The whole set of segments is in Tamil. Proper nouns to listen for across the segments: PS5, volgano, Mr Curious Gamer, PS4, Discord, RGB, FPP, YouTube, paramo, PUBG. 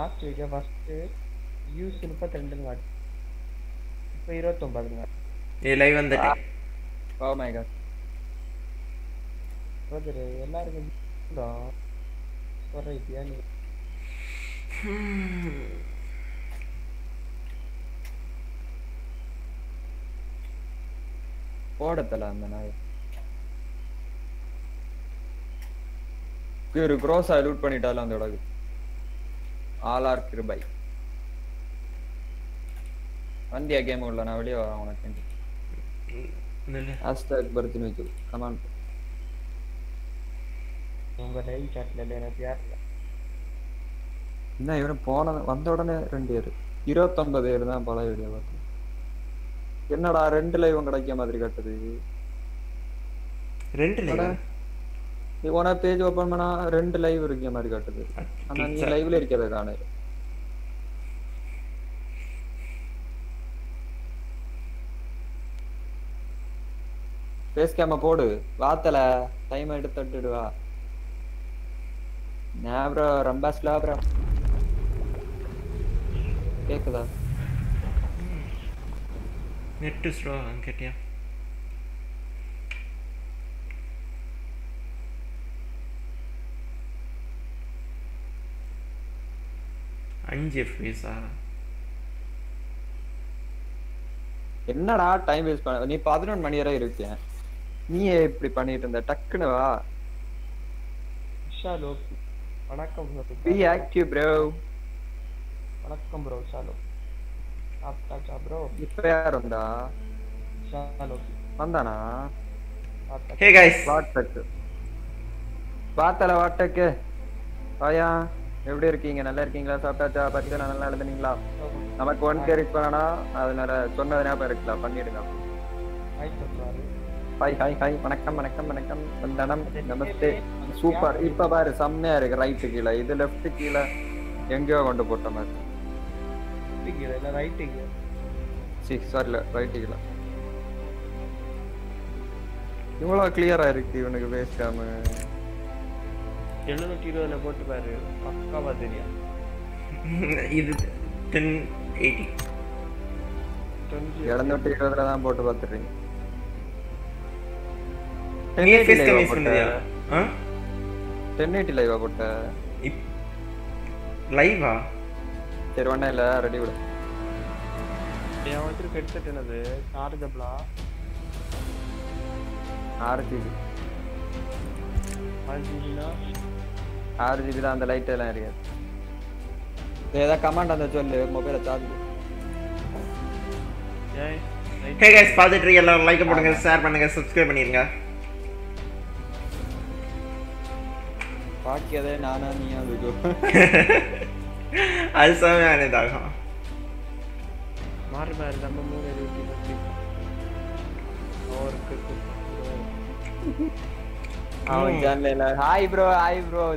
ಲಾಸ್ಟ್ ಫಸ್ಟ್ ಯೂಸ್ 22 ಮಾಡಿ இப்போ 29 ಮಾಡಿ ಏ ಲೈವ್ ಬಂದಿದೆ ಓ ಮೈ ಗಾಡ್ ಹೋದರೆ ಎಲ್ಲರಿಗೂ ನೋ ಸರಿ ಇದೆಯಾ ಓಡತಲ್ಲ ನಾನು ஒரு க்ரோஸ் அலூட் பண்ணிட்டால அந்த இடத்துக்கு ஆல்ஆர் கிருபை வந்தியா கேம் உள்ள நான் வெளிய வரேன் உனக்கு ஹேஷ்டேக் பர்த்தின் வெச்சு கமெண்ட் உங்க லைவ் chatல என்ன யார் என்ன இவன் போன வந்த உடனே 2 பேர் 29 பேர் தான் பழைய வீடியோ பார்த்து என்னடா ரெண்டு லைவ் கிடைக்க மாதிரி காட்டுது ரெண்டு லைவ் ये वाला पेज ओपन मना रेंट लाइव रखी हमारी काटते हैं अन्ना ये लाइव ले रखी है गाने पेज क्या मपोड़ बात तला टाइम ऐड तट डुआ ना ब्रो रंबास ला ब्रो क्या करा नेट टू स्लो अंकितिया अंजे फ्रीसा என்னடா டைம் வேஸ்ட் பண்ண நீ 11 மணி வரை இருக்கே நீ இப்படி பண்ணிட்டு இருந்த டக்குனு வா ஷாலோ வணக்கம் பி ஆக்டிவ் bro வணக்கம் bro ஷாலோ ஆப்டா ஜா bro இப்ப யார் வந்தா ஷாலோ வந்தானா ஹே गाइस வாட்டல வாட்டக்கு ஆயா எப்படி இருக்கீங்க நல்லா இருக்கீங்களா சாப்பிட்டாச்சா பச்சனா நல்லா நடந்துங்களா நமக்கு ஒன் கேரிஸ் பண்ணனா அதனால சொன்னதனா பரக்கல பண்ணிடுங்க hi sir hi hi hi வணக்கம் வணக்கம் வணக்கம் வந்தனம் நமஸ்தே சூப்பர் இப்ப பாரு சம்மையா இருக்கு ரைட் கீழ இது லெஃப்ட் கீழ எங்கயோ கொண்டு போட்ட மாதிரி லெஃப்ட் கீழ இல்ல ரைட் கீழ சரி சாரி ரைட் கீழ இவ்வளவு கிளியரா இருக்கு உங்களுக்கு பேசாம 720 ல போட்டு பாரு பக்காவா தெரியும் இது 1080 720 ல தான் போட்டு பாத்துறீங்க நீ ஃபேஸ் கம்மி பண்ணுறியா 1080 லைவா போட்ட லைவா தெரியவன இல்ல ரெடி விடு ஏன் வந்து ஹெட்செட் என்னது சார்ஜபிளா RGB னா RGB தான் அந்த லைட் எல்லாம் இருக்கு. ஏதா கமாண்ட் அந்த சொல்லு மொபைல சார்ஜ். ஹே गाइस பாத்துட்டு இருக்கீங்க எல்லாரும் லைக் பண்ணுங்க, ஷேர் பண்ணுங்க, சப்ஸ்கிரைப் பண்ணிருங்க. பாக்கி அதே நானா நீயா விஜோ. அல்சாமே ஆனேதாகா. மாறி மாறி நம்ம மூணு இருக்கு பத்தி. ஓர்க்கு அவன் ஜன்னல்ல ஹாய் bro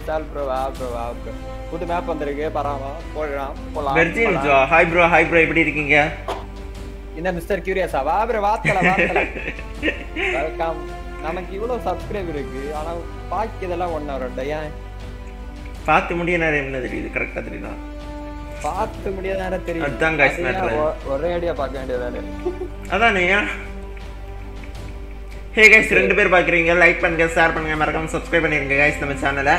சால் bro வா bro வா bro புது மேப் வந்திருக்கு பரமா போலாம் போலாம் வெர்ஜின் ஜோ ஹாய் bro எப்படி இருக்கீங்க இந்த மிஸ்டர் கியூரியஸா வா bro வாத்தல வெல்கம் நமக்கு இவ்வளவு சப்ஸ்கிரைபர் இருக்கு ஆனா பாக்கியதெல்லாம் 1 hour டயா பாத்து முடிய நேரம் என்ன தெரியுது கரெக்ட்டா தெரியுதா பாத்து முடிய நேரம் தெரியுது அதான் गाइस மேட்டர் ஒரே ஐடியா பார்க்க வேண்டியதானே அதானே Hey guys ரெண்டு பேர் பாக்குறீங்க லைக் பண்ணுங்க ஷேர் பண்ணுங்க மறக்காம சப்ஸ்கிரைப் பண்ணிருங்க गाइस நம்ம சேனல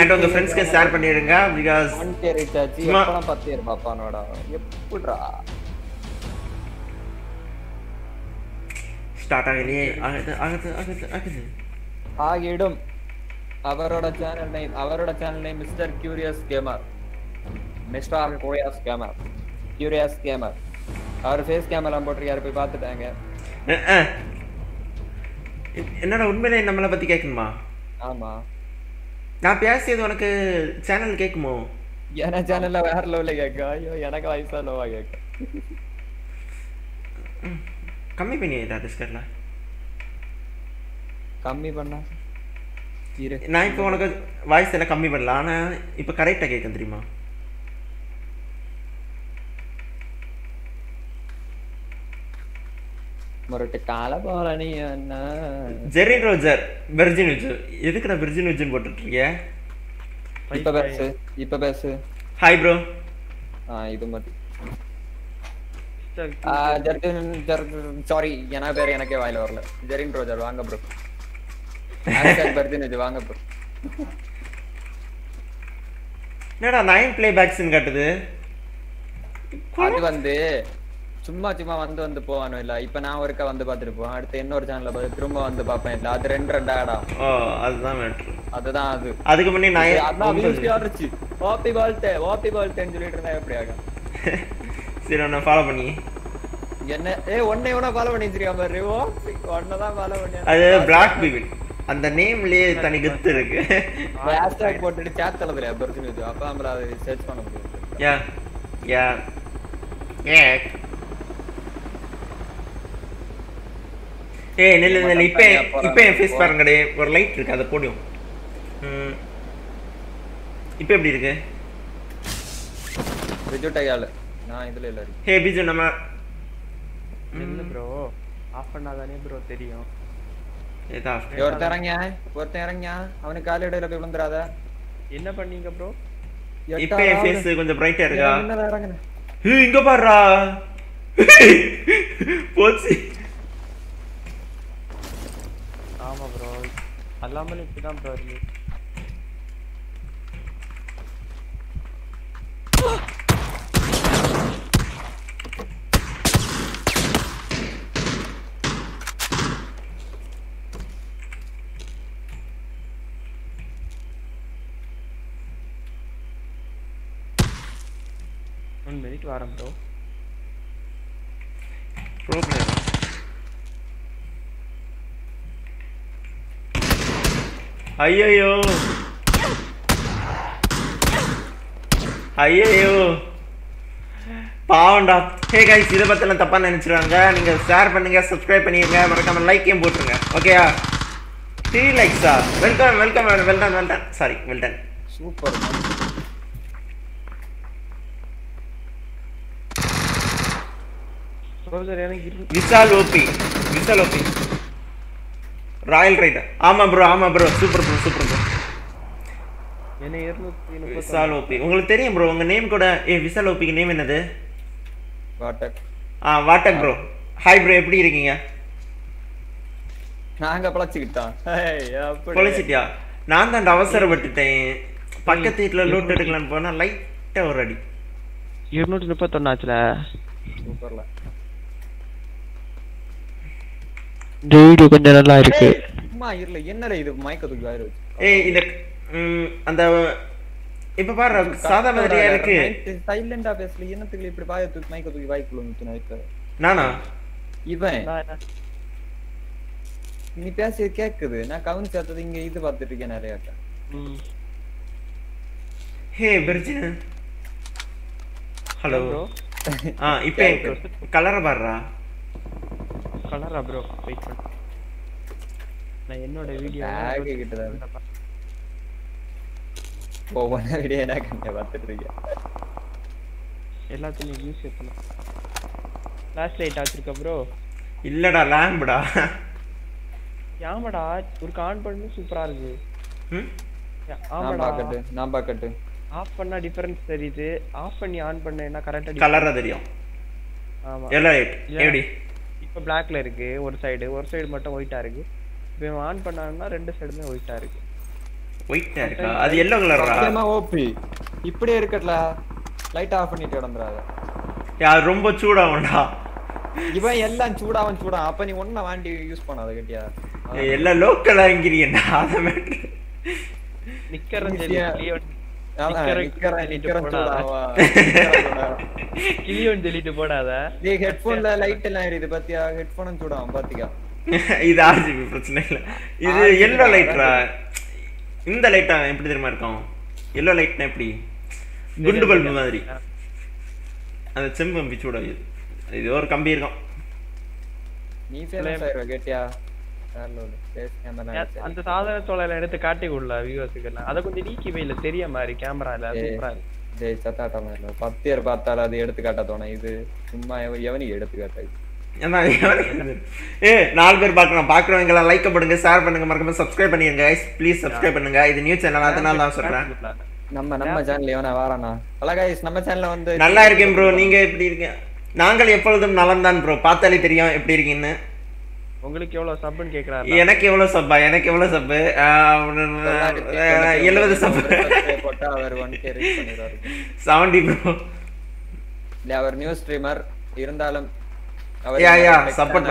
and உங்க फ्रेंड्स க்கு ஷேர் பண்ணிடுங்க because 1k ரீச் ஆச்சு எப்பலாம் 10 ஏர் பாப்பானோட எப்படா ஸ்டார்ட் ஆகலையே ஆகுது ஆகிடும் அவரோட channel name mister curious gamer அவர் ஃபேஸ் கேமரா போட்டுருக்காரு போய் பார்த்துட்டாங்க என்னடா உண்மையிலே நம்மள பத்தி கேக்குமா ஆமா நான் பேசியது உனக்கு சேனல் கேக்குமோ என்ன சேனல்ல வேற லெவல்ல கேக்க ஐயோ எனக்கு வாய்ஸா லோவா கேக்க கம்மி பண்ணிடா டிஸ்கர்ல கம்மி பண்ணா நான் இப்போ உனக்கு வாய்ஸ் எல்லாம் கம்மி பண்ணலாம் ஆனா இப்போ கரெக்ட்டா கேக்குது தெரியுமா மொரட்ட கால போறானே என்ன ஜெரி ரோஜர் வெர்ஜின் யூஜ் எதுக்குடா வெர்ஜின் யூஜ் போட்டுட்டீங்க இப்ப பேசு हाय ब्रो। ಇದು ಮತ್ತೆ ಆ ಜರ್ನ್ ಸಾರಿ ಏನಾ ಬೇರೆ ಏನಕ್ಕೆ ವಾಯಲ್ வரல ಜರಿನ್ ಬ್ರೋ ಜರ್ ವಾಂಗ ಬ್ರೋ ಹಾಸ್ಟ್ಯಾಗ್ ಬರ್ದಿನ ಇದು ವಾಂಗ ಬ್ರೋ என்னடா 9 ಪ್ಲೇ ಬ್ಯಾಕ್ ಸಿನ್ ಕಟ್ಟುது அது வந்து சும்மா சும்மா வந்து வந்து போவானோ இல்ல இப்போ நான் ஒருக்க வந்து பாத்துட்டு போறேன் அடுத்து இன்னொரு சேனல்ல போய் திரும்ப வந்து பாப்பேன் இல்ல அது ரெண்டு ரெண்டா ஆடா ஓ அதுதான் மேட்டர் அதுதான் அது அதுக்கு முன்ன நான் அதான் வீடியோஸ் ஆடுச்சு ஓபி பால்ட் சொல்லிட்டு இருந்தா எப்படி ஆகும் சரி நான் ஃபாலோ பண்ணி என்ன ஏய் ஒண்ணே ஒண்ணா ஃபாலோ பண்ணி வச்சிருக்கான் பாரு ஓ ஒண்ணா தான் ஃபாலோ பண்ணி அது Black Beagle அந்த நேம்லயே தனி கெத்து இருக்கு ஹேஷ்டேக் போட்டுட்டு chat தலதுல பர்சினு இது அப்ப நம்ம அதை சர்ச் பண்ண முடியும் யா யா ஏ ஏய் நில்ல நில்ல இப்ப இப்ப ஃபேஸ் பாருங்கடே ஒரு லைட் இருக்கு அத போடுவோம் இப்ப எப்படி இருக்கு வெஜுட்டயால நான் இதுல இல்ல ஹே பிஜு நம்ம என்ன bro ஆஃப் பண்ணாதானே bro தெரியும் ஏதா ஒருத்தரங்க அவன கால் இடையில போய் விழுந்தறாத என்ன பண்ணீங்க bro இப்ப ஃபேஸ் கொஞ்சம் பிரைட்டா இருக்கா ஹே இங்க பாறா போச்சி ஆமா bro அல்லாமலே இப்பதான் bro one minute varam bro problem अय्यो अय्यो பாவம்டா ஹே गाइस இத பத்தின தப்பா நினைச்சிராங்க நீங்க ஷேர் பண்ணுங்க Subscribe பண்ணிடுங்க மறக்காம லைக்கையும் போடுங்க ஓகேயா 3 லைக்ஸ் ஆ welcome welcome well done sorry well done super ப்ரோசர் எனக்கு விசால் ஓபி ராயல் ரைடர் ஆமா ப்ரோ சூப்பர் ப்ரோ என்ன 230 விசால் ஓபி உங்களுக்கு தெரியும் ப்ரோ உங்க நேம் கூட ஏ விசால் ஓபிக்கு நேம் என்னது வாட்டக் வாட்டக் ப்ரோ ஹாய் ப்ரோ எப்படி இருக்கீங்க நாங்க பழச்சிட்டோம் ஏய் பழச்சிட்டியா நான் தான் அவசரப்பட்டுட்டேன் பக்கத்து வீட்ல லூட் எடுக்கலாம்னு போனா லைட்டா ஒரு அடி 231 ஆச்சுல சூப்பர்ல டேய் கொஞ்சம் நல்லா இருக்கு சும்மா இல்ல என்னடா இது மைக்க தூக்கி வாயில வச்சு ஏய் இந்த அந்த இப்ப பாரு சாதா மாதிரியா இருக்கு சைலண்டா பேசல என்னத்துக்கு இப்படி வாயில தூக்கி மைக்க தூக்கி வாய்க்குள்ள நின்னு வைக்கற நானா இவன் நீ பேசி கேக்குது நான் கவுன் சேத்தது இங்க இது பார்த்துட்டு இருக்கேன் நிறையட்ட ஹே வெர்ஜின் ஹலோ இப்போ கலர் பாறா கலரா bro வெயிட் பண்ணு நான் என்னோட வீடியோ ஆகி கிட்டதா போவான வீடியோ நான் கண்ட பார்த்துட்டு இருக்கேன் எல்லாத்தையும் யூஸ் பண்ணு ஃபிளாஷ் லைட் ஆச்சிருக்க bro இல்லடா லாம்ப்டா யாமடா ஒரு கான் பண்ணு சூப்பரா இருக்கு ம் ஆமாடா நான் பாக்கட்டு ஆஃப் பண்ணா டிஃபரன்ஸ் தெரியுது ஆஃப் பண்ணி ஆன் பண்ணேனா கரெக்ட்டா கலரா தெரியும் ஆமா எல்லோ லைட் எப்படி இப்ப blackல இருக்கு ஒரு சைடு மட்டும் white ஆ இருக்கு இப்போ ஆன் பண்ணானனா ரெண்டு சைடுமே white ஆ இருக்கா அது yellow கலரா அம்மா ஓபி இப்படியே இருக்கட்ல லைட் ஆஃப் பண்ணிட்டு நடந்துறாங்க यार ரொம்ப சூடாவண்டா இவன் எல்லாம் சூடாவன் அப்ப நீ ஒண்ணே வாண்டி யூஸ் பண்ணாத கேட்டியா எல்லா லோக்கலா இங்கறியடா அத மேட்டர் நிக்கறேன் தெரியல அந்த சாதாரண சோலையில எடுத்து காட்டிக்குள்ள வியூவர்ஸ்க்கெல்லாம் அத கொஞ்சம் நீக்கி வைல தெரிய மாதிரி கேமரால சூப்பரா இருக்கு டேய் சட்டாட்ட மாதிரி 10 ஏர் பார்த்தால அது எடுத்து காட்டதோனா இது சும்மா எவனி எடுத்து காட்டாது என்ன ஏய் நாலு பேர் பாக்குறவங்க எல்லாம் லைக் பண்ணுங்க ஷேர் பண்ணுங்க மறக்காம Subscribe பண்ணிடுங்க गाइस ப்ளீஸ் Subscribe பண்ணுங்க இது நியூ சேனல் அதனால நான் சொல்றேன் நம்ம நம்ம சேனல்ல ஏவனா வாரானா ஹலோ गाइस நம்ம சேனல்ல வந்து நல்லா இருக்கேன் bro நீங்க எப்படி இருக்கீங்க நாங்கள் எப்பொழுதும் நலம் தான் bro பார்த்தாலே தெரியும் எப்படி இருக்கீங்கன்னு உங்களுக்கு எவ்வளவு சப்னு கேக்குறாரு எனக்கு எவ்வளவு சப் எனக்கு எவ்வளவு சப் 70 சப் போட்டா அவர் 1k ரீச் பண்ணிராரு 70 bro இல்ல அவர் நியூ ஸ்ட்ரீமர் இருந்தாலும் அவர் யா சப்போர்ட்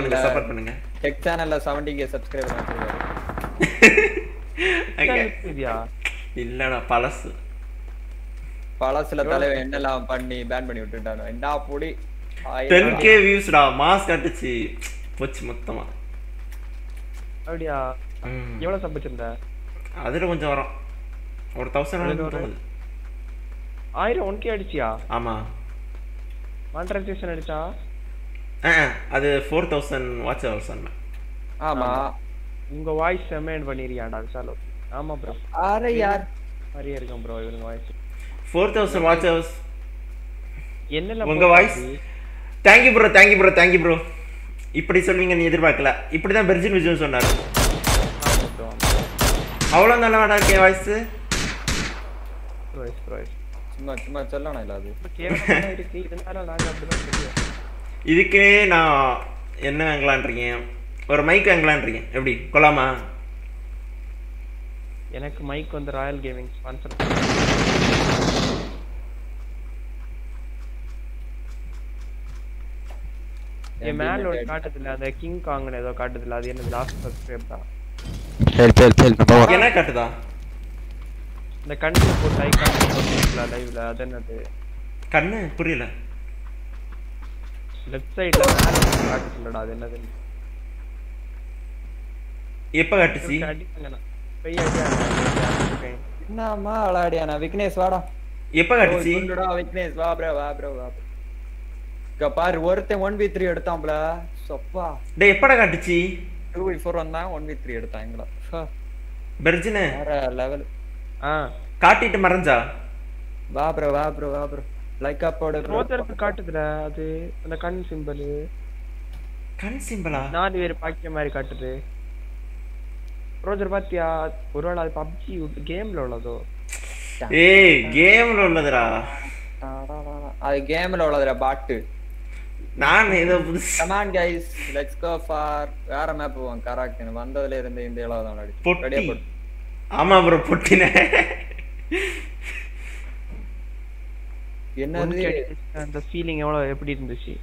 பண்ணுங்க டெக் சேனல்ல 70k சப்ஸ்கிரைபர் வந்துருக்காரு ஓகே இதுயா இல்லடா பலசு பலசுல தலைய என்னலாம் பண்ணி பேன் பண்ணி விட்டுட்டானோ என்ன புடி 10k வியூஸ் டா மாஸ் கட்டுச்சு போச்சு மொத்தமா அப்படியே எவ்வளவு சம்பாதிச்சீங்க அதுல கொஞ்சம் வரும் 1000 வரும் 1000 1k அடிச்சியா ஆமா மானிட்டரைசேஷன் அடிச்சா அது 4000 வாட்ச் ஹவர்ஸ் அண்ணா ஆமா உங்க வாய்ஸ் செமெண்ட் பண்ணிரியாடா சாலோ ஆமா bro अरे यार अरे இருக்கோம் bro இவங்க வாய்ஸ் 4000 வாட்ச் ஹவர்ஸ் என்னல உங்க voice thank you bro thank you bro thank you bro இப்படி சொல்வீங்க நீ எதிர்பார்க்கல இப்படி தான் வெர்ஜின் விஜய் சொன்னாரு அவ்வளவு நல்லவடா கே வாய்ஸ் ப்ரைஸ் ப்ரைஸ் சும்மா சும்மா சொல்லنا இல்ல அது கேவலமா இருக்கு இதனால நான் அப்படிதான் சொல்லுவேன் இதுக்கே நான் என்ன வாங்கலாம்ன்றீங்க ஒரு மைக் வாங்கலாம்ன்றீங்க எப்படி கொலாமா எனக்கு மைக் வந்து ராயல் கேமிங் ஸ்பான்சர் ஏ மேல் ஒரு காட்டதுல அந்த கிங் காங்ன ஏதோ காட்டதுல அது என்ன லாஸ்ட் சப்ஸ்கிரைப் தான் ஹெல்ப் ஹெல்ப் ஹெல்ப் நம்ம என்ன காட்டுதா இந்த கண்ணு போட்டு ஐகான் போட்டுல லைவ்ல அது என்னது கண்ணு புரியல லெஃப்ட் சைடுல மேல் காட்டதுலடா அது என்னது எப்ப காட்டுச்சு என்னமா அலாடியானா விக்னேஷ் வாடா எப்ப கடிச்சி என்னடா விக்னேஷ் வா ப்ரோ க பார் ஒருத்தே 1v3 எடுத்தான்ப்ல சப்பா டேய் எப்படா கடிச்சி 2v4 வந்தா 1v3 எடுத்தாங்கடா பெர்ஜினே வேற லெவல் காட்டிட்டு மறஞ்சா வா ப்ரோ லைக் அப் போடு ரோதருக்கு காட்டுதுடா அது அந்த கண் சிம்பலா நாலு பேர் பாக்கிய மாதிரி காட்டுது ரோஜர் பாத்தியா ஒருவேளை அது PUBG கேம்ல உள்ளதோ ஏய் கேம்ல உள்ளதுடா அது கேம்ல உள்ளதுடா பாட் நான் இத come on guys let's go for வேற மேப் போவோம் கரெக்ட் வந்ததுல இருந்து இந்த ஏழாவது தான் அடி ஆமா bro பொட்டினே என்னது அந்த ஃபீலிங் எவ்வளவு எப்படி இருந்துச்சு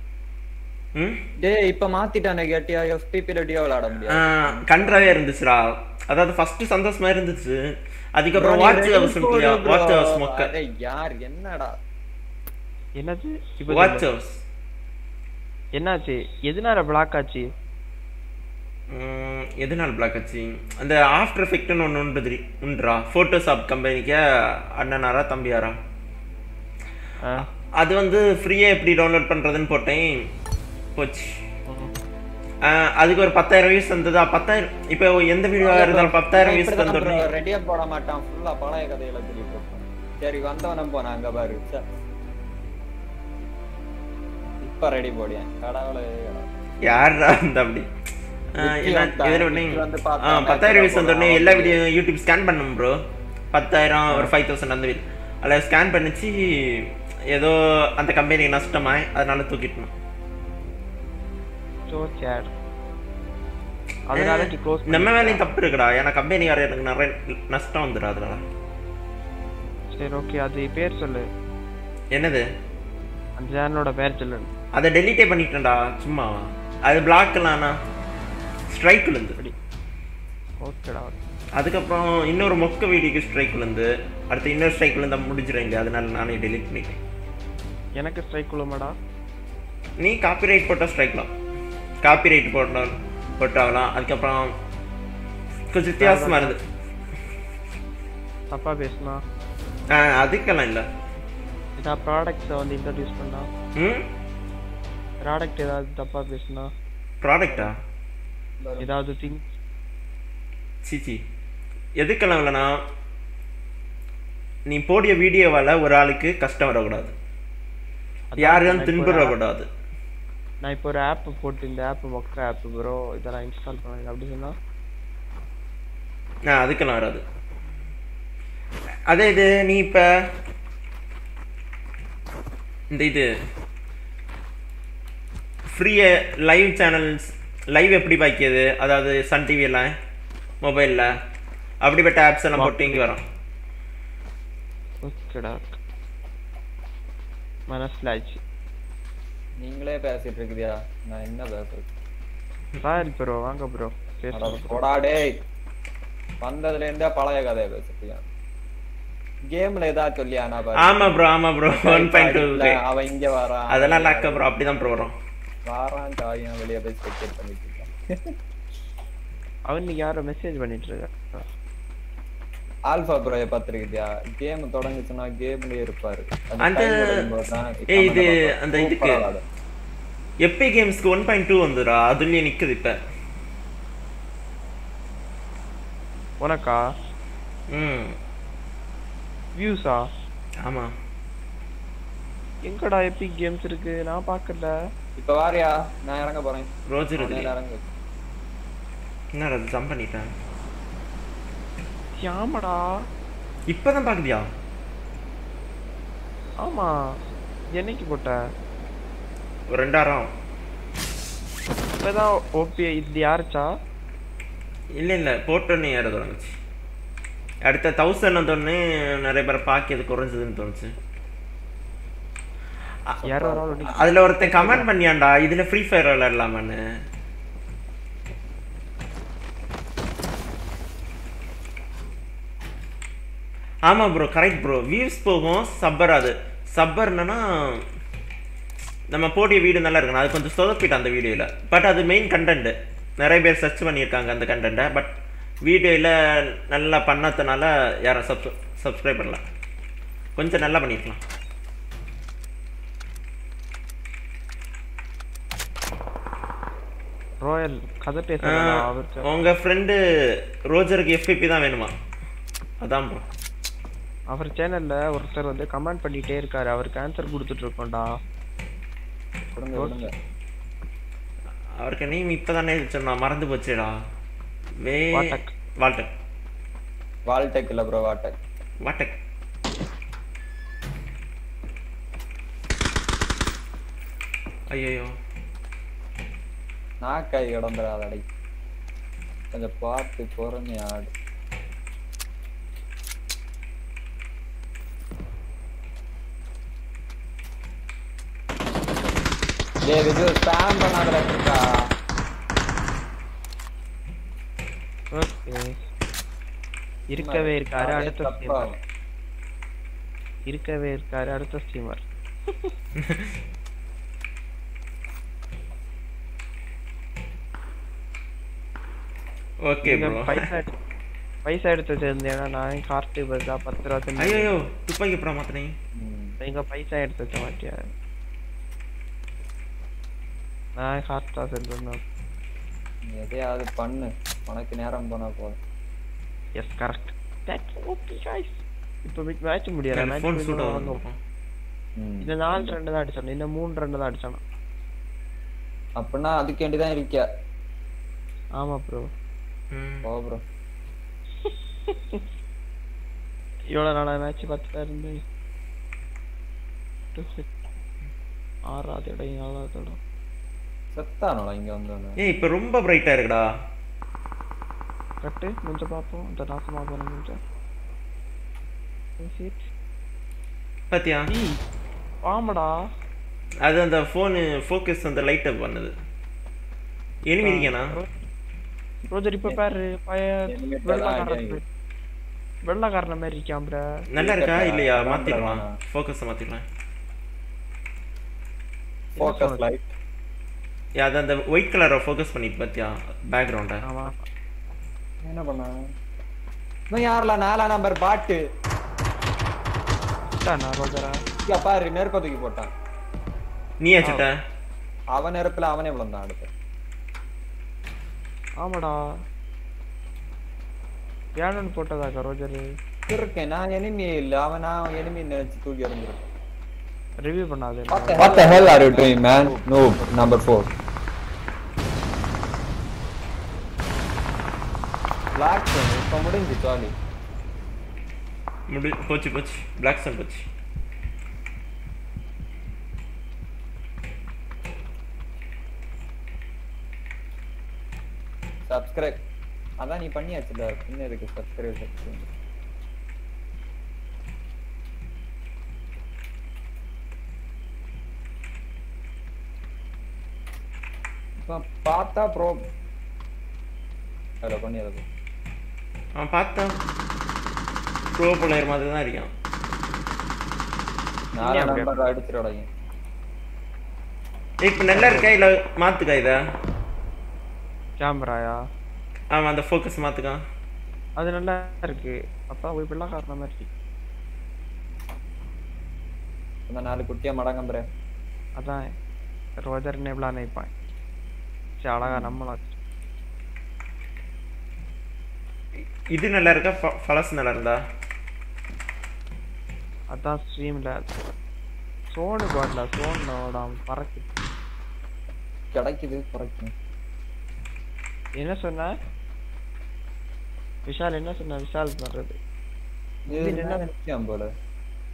டேய் இப்ப மாத்திட்டானே கேட்டியா FPP ல டியோ விளையாட முடியாது கண்ட்ராவே இருந்துச்சுடா அதாவது ஃபர்ஸ்ட் சந்தோஷமா இருந்துச்சு அதுக்கு அப்புறம் வாட்ச் ஹவர்ஸ் இல்லையா வாட்ச் ஹவர்ஸ் மொக்க டேய் यार என்னடா என்னது இப்போ வாட்ச் ஹவர்ஸ் என்னாச்சு எதுனால பிளாக் ஆச்சு அந்த ஆஃப்டர் எஃபெக்ட் ன்னு ஒன்னு உண்டுடா போட்டோஷாப் கம்பெனிக்கு அண்ணனாரா தம்பியாரா அது வந்து ஃப்ரீயா எப்படி டவுன்லோட் பண்றதுன்னு போட்டேன் போச்சு அதுக்கு ஒரு 10000 வியூஸ் வந்ததா 10000 இப்போ எந்த வீடியோவா இருந்தாலும் 10000 வியூஸ் வந்தது ரெடியா போட மாட்டான் ஃபுல்லா பழைய கதையில திருப்பி போறான் சரி வந்தவன போனா அங்க பாரு இப்ப ரெடி போடியா கடவுளே யாரா அந்த அப்படி என்ன இதெல்லாம் நீங்க 10000 வியூஸ் வந்தோனே எல்லா வீடியோ YouTube ஸ்கேன் பண்ணனும் bro 10000 ஒரு 5000 அந்த வீடியோ அத ஸ்கேன் பண்ணிச்சி ஏதோ அந்த கம்பெனிக்கு நஷ்டமாய் அதனால தூக்கிட்டோம் சோ சாட் அதனால கி க்ளோஸ் நம்ம வேலை தப்பு இருக்குடா انا கம்பெனி யார எனக்கு நிறைய நஷ்டம் வந்துடா அதனால சரி ஓகே அது பேர் சொல்லு என்னது அந்த சேனலோட பேர் சொல்லு அத டெலீட் பண்ணிட்டேன்டா சும்மா அது பிளாக்லானா ஸ்ட்ரைக் விழுந்து ஓகேடா அதுக்கு அப்புறம் இன்னொரு மொக்க வீடியோக்கு ஸ்ட்ரைக் விழுந்து அடுத்து இன்னொரு ஸ்ட்ரைக் விழுந்தா முடிஞ்சிரேங்க அதனால நானே டெலீட் பண்ணிட்டேன் எனக்கு ஸ்ட்ரைக் விழுமாடா நீ காப்பிரைட் போட்டா ஸ்ட்ரைக்லாம் காப்பிரைட் போட்டாலாம் அதுக்கு அப்புறம் கொஞ்சம் வித்தியாசமா இருந்து தப்பா பேசுனா அதுக்கெல்லாம் இல்ல இதா ப்ராடக்ட்ஸ் வந்து இன்ட்ரோ듀ஸ் பண்ணா ப்ராடக்ட் ஏதாவது தப்பா பேசுனா ப்ராடக்ட்டா ஏதாவது திங் சிசி எதுக்கெல்லாம் இல்லனா நீ போடிய வீடியோவால ஒரு ஆளுக்கு கஷ்டம் வரக்கூடாது யாரையும் தின்பறக்கூடாது நான் இப்போ ஒரு ஆப் போட்டு இந்த ஆப் மொக்க ஆப் bro இதெல்லாம் இன்ஸ்டால் பண்ணி அப்படி சொன்னா நான் அதுக்கு நான் வராது அதே இது நீ இப்ப இந்த இது ஃப்ரீ லைவ் சேனல்ஸ் லைவ் எப்படி பாக்கியது அதாவது சன் டிவி எல்லாம் மொபைல்ல அப்படிப்பட்ட ஆப்ஸ் எல்லாம் போட்டு இங்க வரும் ஓகேடா மனஸ்லாஜ் நீங்களே பேசிட்டு இருக்கீயா நான் என்ன பேசுறேன் சாரி bro வாங்க bro போடா டேய் வந்ததுல இருந்தே பழைய கதையை பேசிட்டியா गेम लेदा चलियाना भाई आमा ब्रो 1.2 ले अब इंगे वारा அதெல்லாம் லக்க ब्रो அப்படி தான் ப்ரோ வரோம் வாரான் தாயா வெளிய போய் செக் பண்ணிட்டு இருக்கேன் அவன் யாரோ மெசேஜ் பண்ணிட்டு இருக்கான் ஆல்பா ப்ரோ ஏ பாத்துக்கிட்டியா கேம் தொடங்குச்சுனா கேம்லயே இருப்பாரு அந்த ஏய் இது அந்த இதுக்கு எபி கேம்ஸ்க்கு 1.2 வந்துடா அதுலயே நிக்குது இப்ப உனக்கா ம் views ஆமா எங்கடா epic games இருக்கு நான் பார்க்கல இப்ப வாறியா நான் இறங்க போறேன் ரோஜர் இருக்கு நான் இறங்க என்ன அது ஜம்ப் பண்ணிட்டேன் யாமடா இப்பதான் பாக்குறியா ஆமா என்னைக்கு போட்ட ஒரு 2000 இப்பதான் OP இது யாரச்சா இல்ல போட்டனே யாரோ வந்துச்சு அடுத்த 1000 வந்தோனே நிறைய பேர் பாக்கியது குறஞ்சதுன்னு தோணுச்சு யாரோ அதுல ஒருத்தன் கமெண்ட் பண்ணியாண்டா இதுல ஃப்ரீ ஃபயர் விளையாடலாம்னு ஆமா bro கரெக்ட் bro views போகும் சப்பர் அது சப்பர்னா நம்ம போடிய வீடியோ நல்லா இருக்கு அது கொஞ்சம் சொதப்பிட்ட அந்த வீடியோல பட் அது மெயின் கண்டென்ட் நிறைய பேர் சர்ச் பண்ணிருக்காங்க அந்த கண்டென்ட்ட பட் வீடியோல நல்லா பண்ணதனால யார சப்ஸ்கிரைப் பண்ணல கொஞ்சம் நல்லா பண்ணிடலாம் ராயல் கதை பேசறானே அவர் உங்க ஃப்ரெண்ட் ரோஜருக்கு FPP தான் வேணுமா அதான் bro அவர் சேனல்ல ஒருத்தர் வந்து கமெண்ட் பண்ணிட்டே இருக்காரு அவருக்கு ஆன்சர் கொடுத்துட்டு இருக்கோம்டா கொடுங்க அவர்க்க நேம் இப்பதானே சொன்னா மறந்து போச்சேடா वे वाल्टेक இல்ல bro वाल्टेक ஐயோ நான் கை கடந்துறாதடை கொஞ்சம் பார்த்து போறனே ஆடு டேய் விஜய் ஸ்பாம் பண்ணாதடா இருக்கா ओके இருக்கவே இருக்காரு அடுத்த ஸ்ட்ரீமர் ஓகே bro பைசா எடுத்து தேந்தேனா நான் கார்ட் பர்சா 10 ரூபாய் தந்து ஐயோ துப்பங்க ப்ரோ மாத்தனே நீங்க பைசா எடுத்து தமாட்டியா நான் கார்ட் காசு தந்து எதையாவது பண்ணு உனக்கு நேரம் போனா போ yes correct that okay guys இப்போ மேட்ச் முடியற மேட்ச் போடுவோம் இந்த 4 ரன் தான் அடிச்சான் இந்த 3 ரன் தான் அடிச்சான் அப்பனா அதுக்கு வேண்டி தான் இருக்க ஆமா bro போ bro இவ்வளவு நாளா மேட்ச் பார்த்துட்டே இருந்தேன் ஆறாதடை நாளாதடை சத்தானடா இங்க வந்தானே ஏய் இப்போ ரொம்ப பிரைட்டா இருக்குடா कट्टे मुझे पापो तो रात में आवाज़ नहीं मुझे सीट पतियाँ आमड़ा आज अंदर फोन फोकस अंदर लाइट अप बन दे ये नहीं मिली क्या ना रोज़ रिपोर्ट पर पाया बड़ा कारण मेरी क्या हमरा नल्ला रखा ही ले यार माती लाना फोकस माती लाना फोकस लाइट याद अंदर व्हाइट कलर और फोकस पनीत पतियाँ बैकग्राउंड है என்ன பண்ணா நான் யாரல 4 நம்பர் பாட் தான ரோஜரா யா பாரு நெருப்பு தூக்கி போட்டான் நீ ஏச்சட்ட அவ நெருப்புல அவனே விழுந்தான் அடுத்து ஆமாடா யானன் போட்டதா ரோஜர் இருக்கேன் நான் எனிமி இல்ல அவனா எனிமி நினைச்சு தூக்கி எறிஞ்சிரான் ரிவ்யூ பண்ணாதே what the hell are you doing man no number 4 black है कमोडिन दिखाली ब्लैक सन बची। सब्सक्राइब अदा नहीं पन्नी अच्छी डर इन्हें देखो सब्सक्राइब सकते हैं। तो पाता प्रो हेलो पन्नी हेलो हम पाता प्रो प्लेयर मात्र ना रिया ना नंबर आईडी चला गया एक नल्लर कहीं लग मात गई था कैमरा या आम आंधा फोकस मात का आधे नल्लर के अपना वही पड़ा करना मर्ची तो नाले कुटिया मरा कमरे अदा रोजर ने बुला नहीं पाए चारा का नम्बर इधर नल्लर का फलस नल्लर दा अदा स्ट्रीम ला सोन बाढ़ ला सोन ना वाड़ाम परक कड़क किधर परक ये ना सुना विशाल ये ना सुना विशाल मर रहे ये ना क्या बोला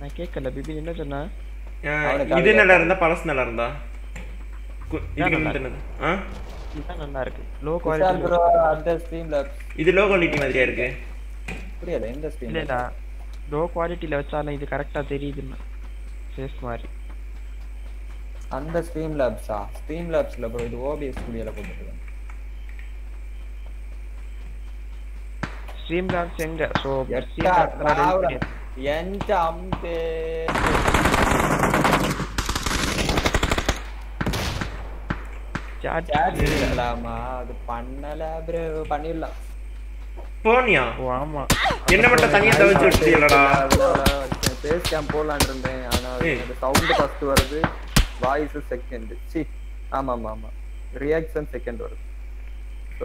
ना क्या कल बीबी ये ना सुना इधर ना लर्न दा परस ना लर्न दा इधर किधर ना हाँ इधर ना लर्न के लो क्वालिटी विशाल ब्रो अंदर स्ट्रीम ला इधर लो क्वालिटी मत जाएगा पूरी है इंदर स्ट्रीम ले ला लो क्वालिटी ले अच्छा नहीं इधर करेक्ट आ तेरी इधर सेस मारी अंदर स्ट्रीम लैब्स ला ब्रो इधर ओबीएस स्टूडियो ला code stream labs and so क्या राव एंड अंते चाट लामा அது பண்ணல bro பண்ணிரலாம் போனியா ஆமா என்ன மட்ட தனியா தவிச்சு விட்டுறியலடா பேஸ் கேம் போலாம்னு இருந்தேன் ஆனா அந்த சவுண்ட் ஃபர்ஸ்ட் வருது வாய்ஸ் செகண்ட் சீ ஆமா ஆமா ரியாக்ஷன் செகண்ட் வருது சோ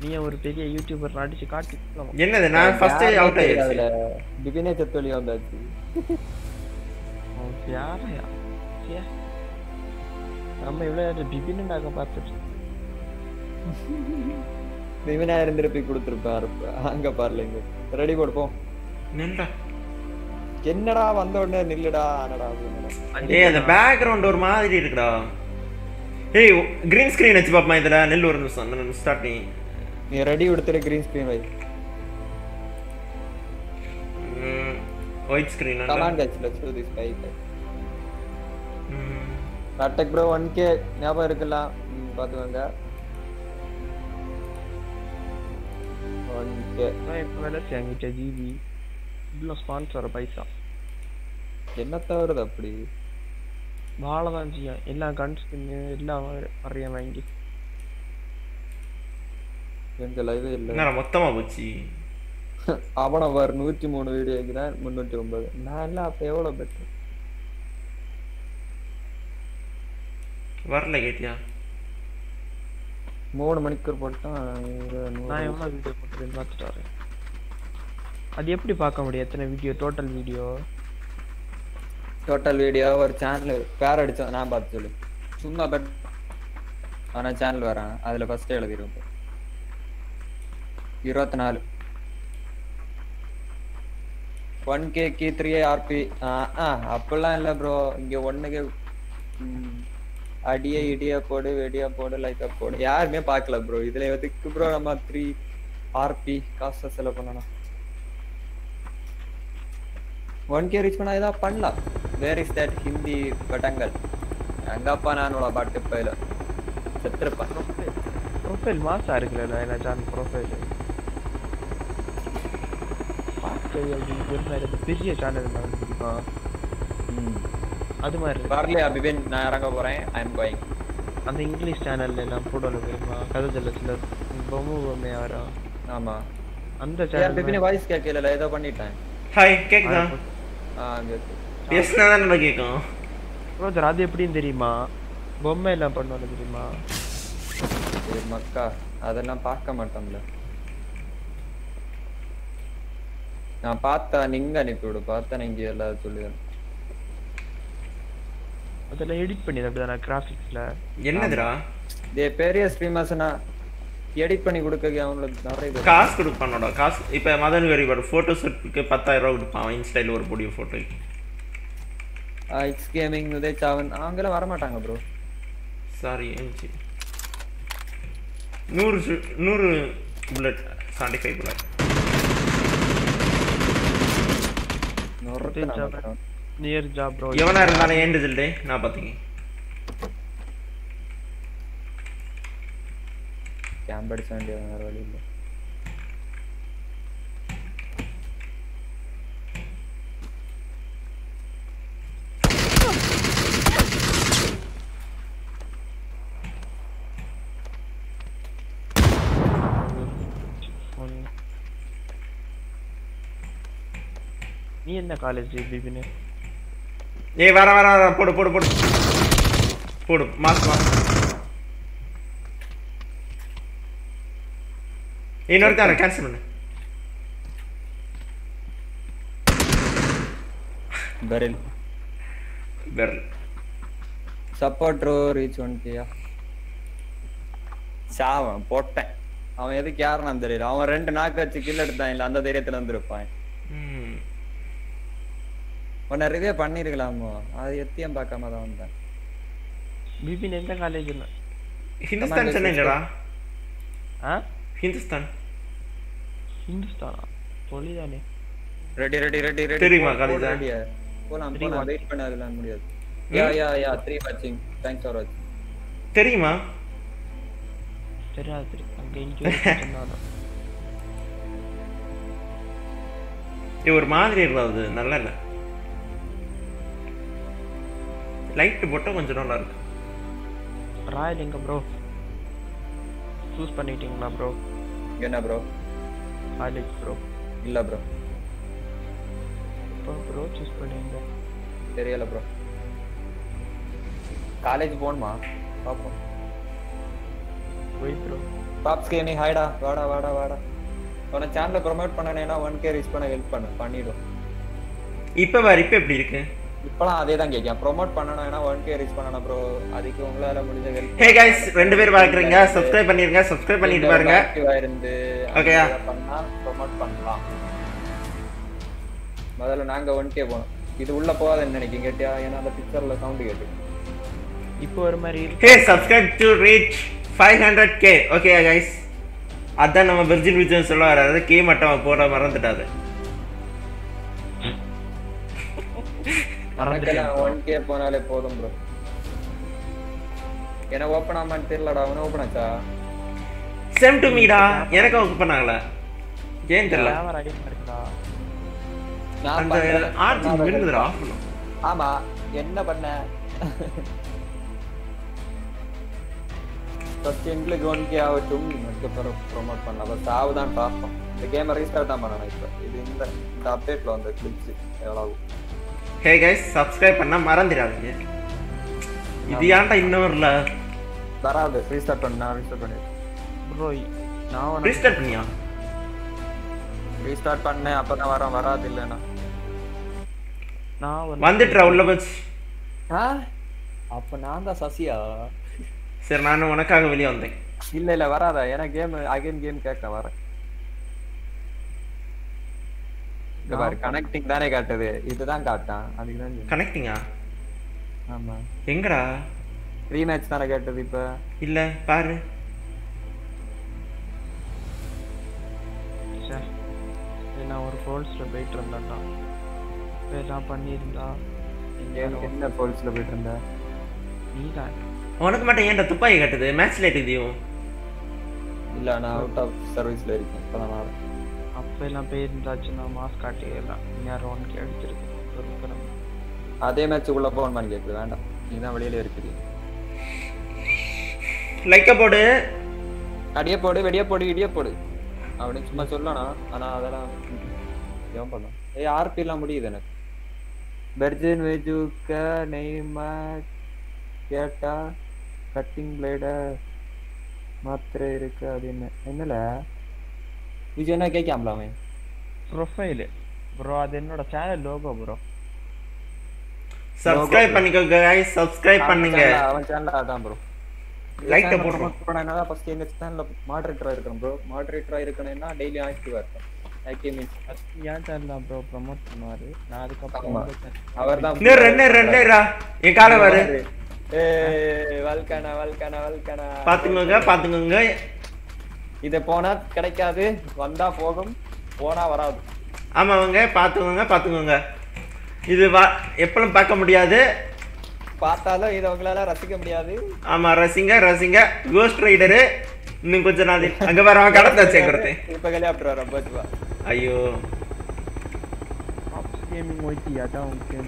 निया वो रुपये के यूट्यूबर आड़ी चिकाट ये ना ना फर्स्ट ही आउट है ये बिपिने चट्टोली आउट है जी ओ प्यारा है क्या हम ये वाले आड़े बिपिने ना का बात நீவனா இருந்திருப்பி குடுத்துறாரு அங்க பார்லங்க ரெடி போடு போ நில்டா என்னடா வந்த உடனே நில்லுடா அடடா ஏய் அந்த பேக்ரவுண்ட் ஒரு மாதிரி இருக்குடா ஏய் green screen அச்சு பாப்பமா இதடா நில்லு ஒரு நிமிஷம் நான் ஸ்டார்ட் பண்ணி நீ ரெடி எடுத்துற green screen வை white screen அண்ணா command அச்சுல choose this by attack bro 1k ஞாபகம் இருக்குல பாத்துங்க मैं एक वाला सेंगी चजीबी ब्लॉक स्पॉन्सर पैसा என்னத்த வருது அப்படி வாளதான் செய்ய எல்லா கன்ஸ் பண்ணி எல்லா வரைய வாங்கி இந்த லைவ் இல்ல நான் மொத்தமா போச்சி அவன வர 103 வீடியோ இருக்குதா 309 நான் எல்லாம் அப்ப எவ்வளவு பெட்டர் வரல கேட்டியா 3 மணிக்கூர் போட்டா நான் எவ்வளவு வீடியோ போட்டுறேன்னு பார்த்துட்டாரு அது எப்படி பார்க்க முடியும் எத்தனை வீடியோ டோட்டல் வீடியோ ஒரு சேனல் பேர் அடிச்சா நான் பார்த்து சொல்லு சும்மா பட் انا சேனல் வரேன் அதுல ஃபர்ஸ்ட் எழுதிரும் 24 1k k3rp அப்பலாம் இல்ல bro இங்க 1k आडिया इडिया पोड़े वेडिया पोड़े लाइक अप पोड़े यार मैं पाकला ब्रो इधर ये तो ब्रो हमारा 3 RP कास्ट से लोगों ना 1K रिच मना इधर पढ़ला where is that हिंदी बटंगल अंगापन आने वाला बाटे पहला 70 प्रोफाइल मास आ रही है ना इन्हें जान प्रोफाइल बात करिए अभी जब मेरे तो पिछले चैनल में हाँ அதுமாரி வரல அபிவேன் நான் இறங்க போறேன் ஐ அம் கோயிங் அந்த இங்கிலீஷ் சேனல்ல நான் போடல கேமா கதைல சில பொம்முமே வர ஆமா அந்த சேனல் அபிவேன் வாய்ஸ் கேக்கல ஏதோ பண்ணிட்டேன் ஹாய் கேக்குதா ஆ கேக்குது பேசினா தான் நம்ம கேக்கும் bro. அது எப்படின்னு தெரியுமா? பொம்மை எல்லாம் பண்ணவன தெரியுமா? ஏ மக்கா அதெல்லாம் பார்க்க மாட்டோம்ல. நான் பார்த்தா நீங்க அனுப்பிடு, பார்த்தா நீங்க எல்லாம் சொல்லுங்க. அதெல்லாம் எடிட் பண்ணி அப்படிதானா கிராபிக்ஸ்ல? என்னதுடா டே பெரிய ஸ்ட்ரீமர்ஸ்னா எடிட் பண்ணி கொடுக்க அவங்களுக்கு நிறைய காசு கொடுப்பானோடா. காசு இப்ப மதன் கரி பாரு போட்டோ ஷூட்க்கு 10000 ரூபாய் கொடுப்பான் இன்ஸ்டால ஒரு புடிய போட்டோ. ஐஸ் கேமிங் உதே சாவன் ஆங்கல வர மாட்டாங்க bro. சாரி எஞ்சி 100 புல்லட் 75 புல்லட் நோர்தே நியர் ஜா bro. எவனா இருந்தானே ஏண்டதில் டே நான் பாத்தீங்க கேம்பட் சண்டே வர வழி இல்ல. नहीं है ना कॉलेज जी बीबी ने ये वारा वारा वारा पड़ पड़ पड़ पड़ मास मास इन और क्या ना कैंसिल मने बैरल बैरल सपोर्ट रो रीच वन किया सावा पोट्टे அவன் எதுக்கு யார் நான் தெரியல. அவன் ரெண்டு நாக்க வச்சு கில் எடுத்தான் இல்ல அந்த தைரியத்துல வந்திருப்பான். ம் அவன் ரிவே பண்ணிரலாமோ அது எத்தியம் பார்க்காம தான் வந்தான். பிபின் எந்த காலேஜ்ல? ஹிந்துஸ்தான் சென்னைலடா. ஆ ஹிந்துஸ்தான் ஹிந்துஸ்தானா போலியானே. ரெடி ரெடி ரெடி ரெடி தெரியுமா காலேஜ் ரெடியா போலாம் போலாம் வெயிட் பண்ணலாம் முடியாது. யா யா யா 3 வாட்சிங் தேங்க்ஸ் ஃபார் வாட்சிங். தெரியுமா तेरा तेरे अंगेन क्यों करना ना ये एक मात्र ही रहता है नल्ला ना लाइट बोटा कंजरों ना राय लेंगे ब्रो चूस पनीटिंग ना ब्रो क्या ना ब्रो आलेख ब्रो इल्ला ब्रो पर ब्रो चूस पनीटिंग तेरे ला ब्रो कॉलेज बोन माँ पापा போயிட்றோம். பாப்ஸ் கேமி ஹைடா வாடா வாடா வாடா. உன சேனலை ப்ரோமோட் பண்ணனேனா 1k ரீச் பண்ண ஹெல்ப் பண்ணு பண்ணிடு. இப்போ வரிப்பு எப்படி இருக்கு? இப்பலாம் அதே தான் கேக்குறேன். ப்ரோமோட் பண்ணனேனா 1k ரீச் பண்ணனா bro. அதுக்கு உங்களால முடிஞ்ச ஹெல்ப். ஹே गाइस ரெண்டு பேர் பாக்குறீங்க சப்ஸ்கிரைப் பண்ணிருங்க. சப்ஸ்கிரைப் பண்ணிட்டு பாருங்க. இருந்து ஓகேயா பண்ணா ப்ரோமோட் பண்ணலாம். முதல்ல நாங்க 1k போறோம். இது உள்ள போகாதன்னு நினைக்கிறேன் கேட்டியா? ஏன்னா அந்த பிக்சர்ல சவுண்ட் கேக்குது. இப்போ ஒரு மாதிரி hey subscribe to reach 500k okay guys adha nama virgin vision solla varada k mattama poda marandittadu arakala 1k ponale podum bro ena open aman therilla da avana open acha same to me da enakku open pannaangala game therilla na panna art vinnudra ama enna panna subscribe कौन किया हो तुम इसके पर प्रमोट பண்ணலாம். बस आवदान पाप இந்த கேம் ரீஸ்டார்ட் தான் பண்ணனும். இப்போ இது இந்த அப்டேட்ல வந்து கிளிப்ஸ் எவ்வளவு. ஹே गाइस சப்ஸ்கிரைப் பண்ண மறந்துடாதீங்க. இது ஏன்டா இன்னொருல தராது ரீஸ்டார்ட் பண்ணா ரீஸ்டார்ட் பண்ணு bro. நான் ரீஸ்டார்ட் பண்ணியா? ரீஸ்டார்ட் பண்ண அப்பதான் வரும். வராது இல்லனா நான் வந்துட்டற உள்ள போய் ஆ அப்ப நான் தான் சசியா सर नानु उनकाग वेली वंदे इल्ल इल्ल वरादा एना गेम अगेन गेम கேக்க வர இந்த பார் கனெக்டிங் தானே காட்டுது. இதுதான் காட்டான் அதுக்கு தான் கனெக்டிங்கா? ஆமா எங்கடா ரீமேட்ச் தான காட்டுது இப்ப இல்ல பாரு சார். என்ன ஒரு ஃபோல்ஸ்ல போயிட்டு இருந்தாடா பேசா பண்ணிருந்தா இங்க என்ன ஃபோல்ஸ்ல போயிட்டு இருந்தா நீ தான் உனக்கு மட்டும் ஏன்டா துப்பாக்கி கட்டது? மேட்ச் லைட் இடியோ இல்ல நான் அவுட் ஆஃப் சர்வீஸ்ல இருக்கேன். பரவால அப்ப எல்லாம் பேர்ந்தாச்சுனா மாஸ் காட்டியலாம். நீங்க ரவுண்ட் கே எடுத்துருக்கீங்க அதே மேட்ச்க்குள்ள போன் பண்ணி கேக்குது. வேண்டாம் நீ தான் வெளியில இருக்கீ. லைக்க போடு அடியே போடு வெடிய போடு இடியே போடு அவனே சும்மா சொல்லானா. انا அதெல்லாம் ஏன் பண்ணா ஏ ஆர்பி எல்லாம் முடியுது எனக்கு. बर्जन वेजू का नेमा क्या टा कटिंग ब्लेड मात्रे इरुक्का अदिन एन्नला विजयना क्या क्या हमला में प्रोफाइल ब्रो अदिनोड चैनल लोगो ब्रो सब्सक्राइब பண்ணிக்கங்க गाइस सब्सक्राइब பண்ணுங்க அவன் சேனல் அதான் bro லைக் போடுங்க நான் தான் ஃபர்ஸ்ட் எங்க சேனல்ல மாடரேட்டரா இருக்கேன் bro மாடரேட்டரா இருக்கேன்னா டெய்லி ஆக்டிவா இருக்கேன் ஆக்டிவ் மீன்ஸ் நான் சேனல்ல bro ப்ரோமோட் பண்ணுவாரு நான் அதுக்கு அப்புறம் அவர்தான் ரெண்டே ரெண்டேடா என் கால வர ஏய் வல்கனா வல்கனா வல்கனா பாத்துங்க பாத்துங்க இத போனா கிடைக்காது வந்தா போகும் போனா வராது ஆமாங்க பாத்துங்க பாத்துங்க இது எப்பவும் பார்க்க முடியாது பார்த்தாலும் இதவங்களால ரசிக்க முடியாது ஆமா ரசிங்க ரசிங்க கோஸ்ட் ரைடர் இன்னும் கொஞ்ச நாள் அங்க வரவ கடந்து சேக்கறது இப்ப ஹெலிகாப்டர் வர பச்சவா ஐயோ ஆப்ஸ் கேமிங் ஓடி அதான் ஓகே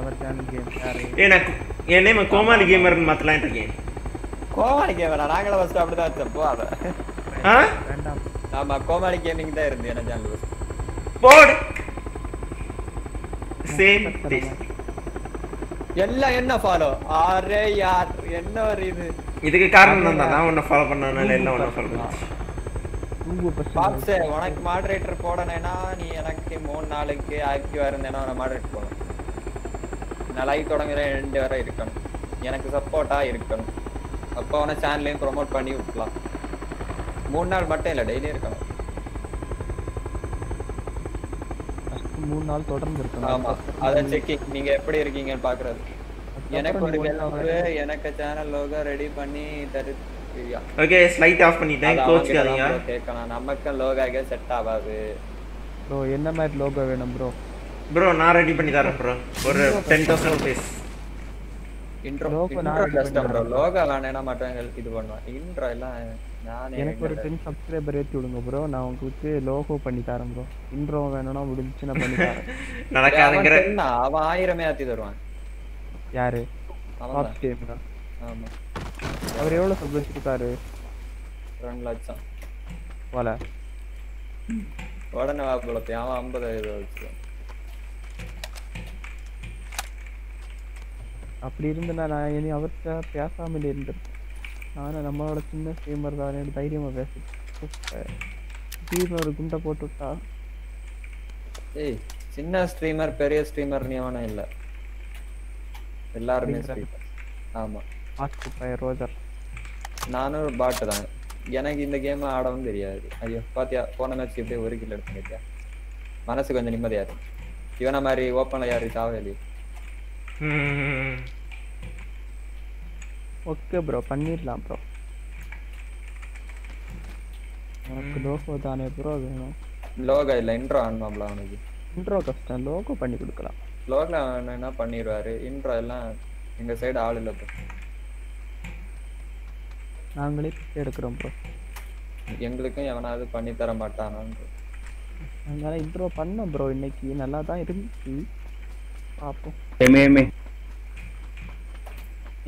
அவர் தான் கேம் யாரே எனக்கு என் நேம் கோமாளி கேமர்னு மாத்தலாம் இருக்கேன் கோமாளி கேமரா நாங்கள ஃபர்ஸ்ட் அப்படிதான் வச்சோம் போ அத ஆ ஆமா கோமாளி கேமிங் தான் இருந்து என்ன சேனல் போடு सेम எல்லா என்ன ஃபாலோ அரே यार என்ன ஒரு இது இதுக்கு காரணம் என்னன்னா நான் உன்ன ஃபாலோ பண்ணனால எல்லாம் உன்ன ஃபாலோ பண்ணுச்சு பாப்ஸே உனக்கு மாடரேட்டர் போடனேனா நீ எனக்கு 3 நாளுக்கு ஆக்டிவா இருந்தேனா நான் மாடரேட் போறேன் நான் லைவ் தொடங்குற 2 வரை இருக்கணும் எனக்கு சப்போர்ட்டா இருக்கணும் அப்ப உன சேனலையும் ப்ரோமோட் பண்ணி விடலாம் 3 நாள் மட்டும் இல்ல டெய்லி இருக்கணும் மூணு நாள் தொடர்ந்து இருக்கணும் ஆமா அத செக்கிங் நீங்க எப்படி இருக்கீங்கன்னு பார்க்கிறதுக்கு எனக்கு ஒரு வேளை எனக்கு சேனல் லோகோ ரெடி பண்ணி தருவியா ஓகே ஸ்லைட் ஆஃப் பண்ணிட்டேன் கோச்சிக்காதீங்க கேட்கலாம் நமக்கு லோகோக்கு செட் ஆகாது bro என்ன மாதிரி லோகோ வேணும் bro bro நான் ரெடி பண்ணி தரேன் bro ஒரு 10000 piece intro custom bro logo வேணா மாட்டேங்க இது பண்ணுவேன் இன்ட்ரோ எல்லாம் நான் எனக்கு ஒரு 10 சப்ஸ்கிரைபர் ஏத்தி விடுங்க bro நான் உங்களுக்கு லோகோ பண்ணி தரேன் bro இன்ட்ரோ வேணும்னா முடிஞ்சு நான் பண்ணி தரேன் நடக்காதங்கற அவன் 1000 ஏத்தி தருவான் யாரு ஆப் கேமரா ஆமா அவர் எவ்வளவு சப்ஸ்கிரைப் பண்ணிட்டாரு 2 லட்சம் வாள உடனே வா bro அவன் 50000 வச்சான் அப்படி இருந்தா நான் இனி அவர்ட்ட பேசாம இருந்தேன் ஆனா நம்மளோட சின்ன ஸ்ட்ரீமர் தான தைரியமா பேசி டீமர் குண்ட போட்டுட்டா ஏய் சின்ன ஸ்ட்ரீமர் பெரிய ஸ்ட்ரீமர் நியவன இல்ல எல்லாரும் ஸ்ட்ரீமர் ஆமா பாட்டு பை ரோஜர் நானூறு பாட் தான் எனக்கு இந்த கேம் ஆடவும் தெரியாது ஐயோ பாத்தியா போன மேட்ச் இப்படியே ஒரு கில் எடுத்துட்டே மனசு கொஞ்சம் நிம்மதியா இருக்கு இவன மாதிரி ஓபன்ல யாரு சாவவேலி ओके ब्रो பண்ணிரலாம் ब्रो நமக்கு லோகோ தானே ब्रो வேணும் லோகோ இல்ல இன்ட்ரோ ஆன்மாம்ல உங்களுக்கு இன்ட்ரோ கஷ்டம் லோகோ பண்ணி கொடுக்கலாம் லோகோ என்ன பண்ணிடுவாரு இன்ட்ரோ எல்லாம் எங்க சைடு ஆள் இல்ல bro நாங்களே எடுக்கறோம் bro எங்களுக்கும் எவனாவது பண்ணி தர மாட்டானான்னு அதனால இன்ட்ரோ பண்ண bro இன்னைக்கு நல்லா தான் இருக்கு பாப்போம் எம்ஏ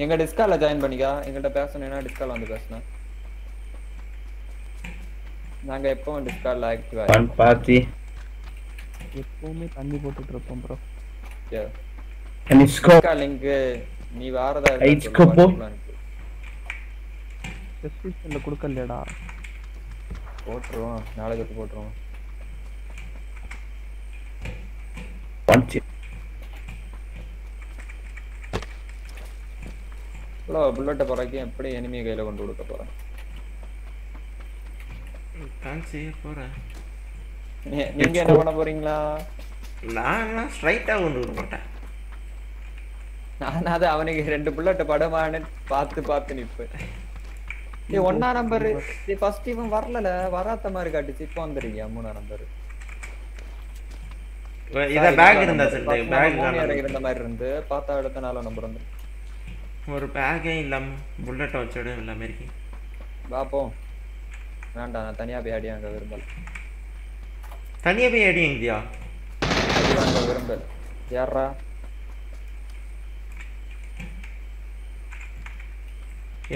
எங்க டிஸ்கார்ட்ல ஜாயின் பண்ணிக்கா எங்கட்ட பேசணும்னா டிஸ்கார்ட்ல வந்து பேசுங்க நாங்க எப்பவும் டிஸ்கார்ட்ல ஆக்டிவா இருக்கோம் பாத்தி எப்பவுமே தண்ணி போட்டுட்டு இருப்போம் bro டிஸ்கார்ட் லிங்க் நீ வாரதா டிஸ்கார்ட் டிஸ்கிரிப்ஷன்ல கொடுக்கலடா போட்றோம் நாளைக்கு போட்றோம் பஞ்ச் लो बुलेट போறக்கே எப்படி எனிமி கையில கொண்டு கொடுக்க போறேன் நான் செய்ய போறேன் நீங்க என்ன பண்ண போறீங்களா நான் ஸ்ட்ரைட்டா கொண்டு வர மாட்டேன் நான் அது அவனுக்கு ரெண்டு புல்லட் படுமான்னு பார்த்து பார்த்து நிப்பேன் நீ 1 நம்பர் நீ ஃபர்ஸ்ட் இவன் வரலல வராத மாதிரி காட்டுச்சு இப்போ வந்திருக்கியா 3 நம்பர் இத பேக் இருந்தா செட் பேக் இருந்த மாதிரி இருந்து பார்த்தா அடுத்த 4 நம்பர் வந்து ஒரு பேக்கே இல்லாம புல்லட் வச்சது எல்லாமே இருக்கு பாப்போ வேண்டாம் நான் தனியா போய் அடியாங்க விரும்பல தனியா போய் அடிங்கயா அடிவாங்க விரும்பல யாரா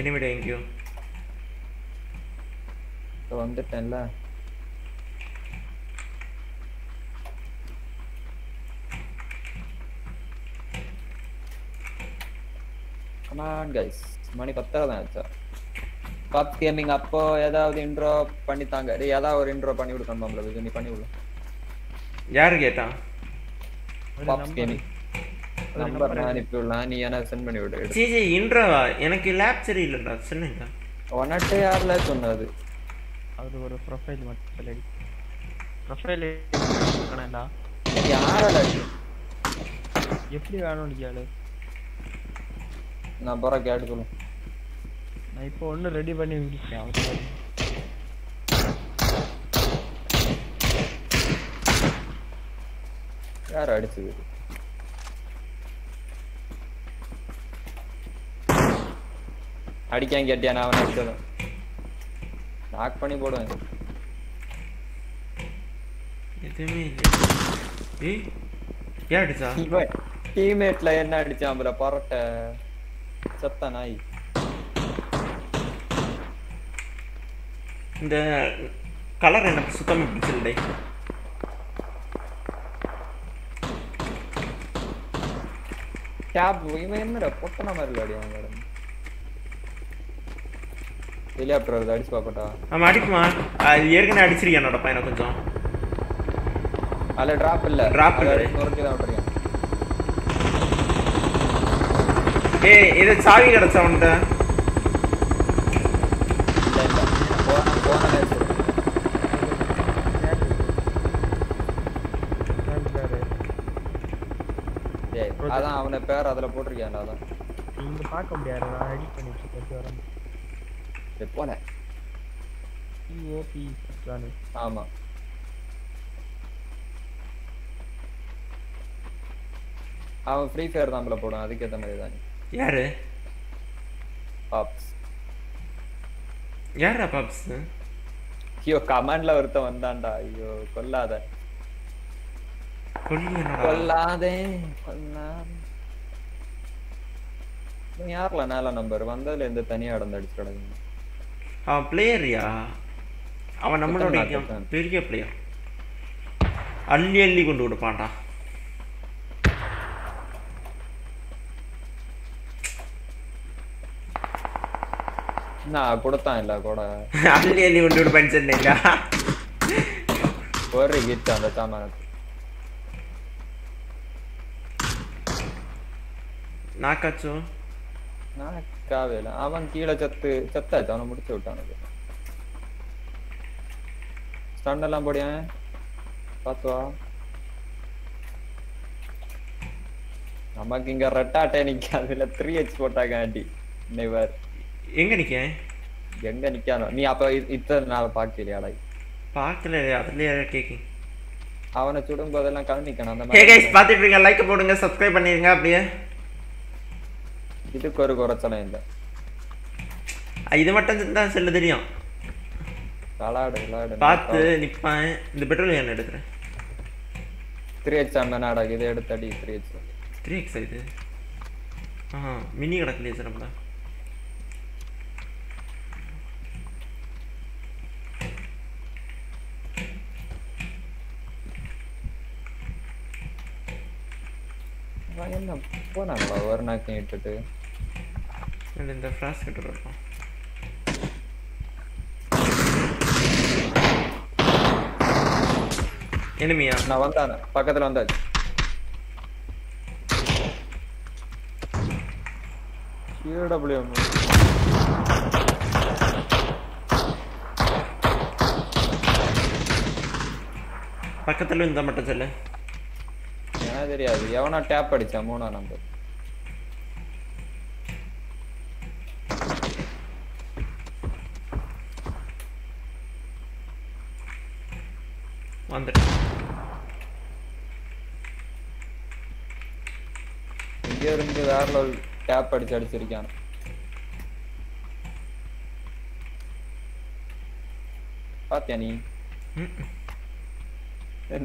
எனிமி டேங்கியோ வந்துட்டேன்ல on guys mani 10 adancha pub gaming appo edavadhu intro pannitaanga re edavadhu or intro panni vidu kanamla vidu ni panni vidu yaru geta pub gaming number naan ippo laani yana send panni vidu ji ji intro enakku lap seri illa sonnenga 106 la sonnadu avru or profile mattum ledi profile kanala yaara ladi எப்படி வேணும் கேளு நான் பர கேட்குல நான் இப்போ ஒன்னு ரெடி பண்ணி வச்சிட்டேன் அவசரம் யார் அடிச்சது அடிக்கான் கேட்டியா நான் அவனை அடிச்சேன் நாக் பண்ணி போடுவேன் எதுமே ஏய் क्या अடிச்சா भाई टीममेटला என்ன அடிச்சான் bro பரட்ட சத்த நாய் இந்த கலர் என்ன சுத்தமா பிடிச்சல டேய் டாப் இவன் என்னடா பொட்டன மாதிரி அடியான் மேடம் இல்ல bro அடிச்சு பாப்படா நான் அடிக்குமா ஏர்க்கன அடிச்சிருக்கேன் என்னோட பையனை கொஞ்சம் अरे ड्रॉप இல்ல ड्रॉप இல்ல ஒருக்கே தான் விட்டுறேன் ஏய் இது சாவி கடச்ச உண்டா இல்ல இல்ல போன நேத்து டேய் அதான் அவனே பேர் அதல போட்டுர்க்கான்டா அதான் இங்க பார்க்க முடியாது நான் எடிட் பண்ணி வச்சிருக்கேன் வரேன் டேய் போனே ஈஓபி தான ஆமா அவன் ஃப்ரீ ஃபயர் தாம்பல போடுறான் அதுக்கு ஏத்த மாதிரி தான் யாரு பப்ஸ் யாரா பப்ஸ் கியோ கமாண்ட்ல வரத வந்தான்டா ஐயோ கொல்லாத கொல்லாதே கொல்லாத நான் யாரல நால நம்பர் வந்ததுல இந்த தனியா அடந்து அடிச்சு கிடக்குது அவன் பிளேயரியா அவன் நம்மளோட பெரிய பிளேயர் அள்ளி அள்ளி கொண்டு ஓடுவான்டா ना कोड़ता है लगा कोड़ा आली आली उन्हें उड़ पंचन नहीं ला और एक इतना बचा मारता ना कच्चो ना क्या बेला आवान कीड़ा चत्ते चत्ता है जानो मुड़ते उठाने के स्टैंड लाम बढ़िया है पतवा हमारे किंगर रट्टा टेनिंग क्या बेला 3H पोटा गाड़ी नेवर எங்க நிக்கே எங்க நிக்கானோ நீ அப்ப இத்தனை நாள் பாக்கலையாடா பாக்கல அதுலயே கேக்கிங் அவனை சுடும் போதெல்லாம் கண்ணு நிக்கான அந்த மாதிரி ஹே गाइस பாத்துட்டு இருங்க லைக் போடுங்க சப்ஸ்கிரைப் பண்ணிருங்க அப்படியே இதுக்கு ஒரு குறச்சல இல்ல இது மட்டும் தான் செல்ல தெரியும் காலாடு காலாடு பாத்து நிப்பேன் இந்த பெட்ரோல் நான் எடுத்துறேன் 3H அண்ணாடா இத எடுத்து அடி 3H இது ஆஹா மினி கடக்கல சரம்டா என்ன போனாங்களா வர்ணாக்கி இட்டுட்டு இந்த ஃப்ளாஷ் கிட்ட இருக்கோம் எனிமியா நான் வந்தானே பக்கத்துல வந்தாச்சு QW பக்கத்துல இந்த மட்டத்துல இல்ல தெரியாது எவனா டாப் அடிச்சா மூணா நம்பர் வந்து இங்க இருந்து வேற லெவல் டாப் அடிச்சிருக்கான் பாத்தியா நீ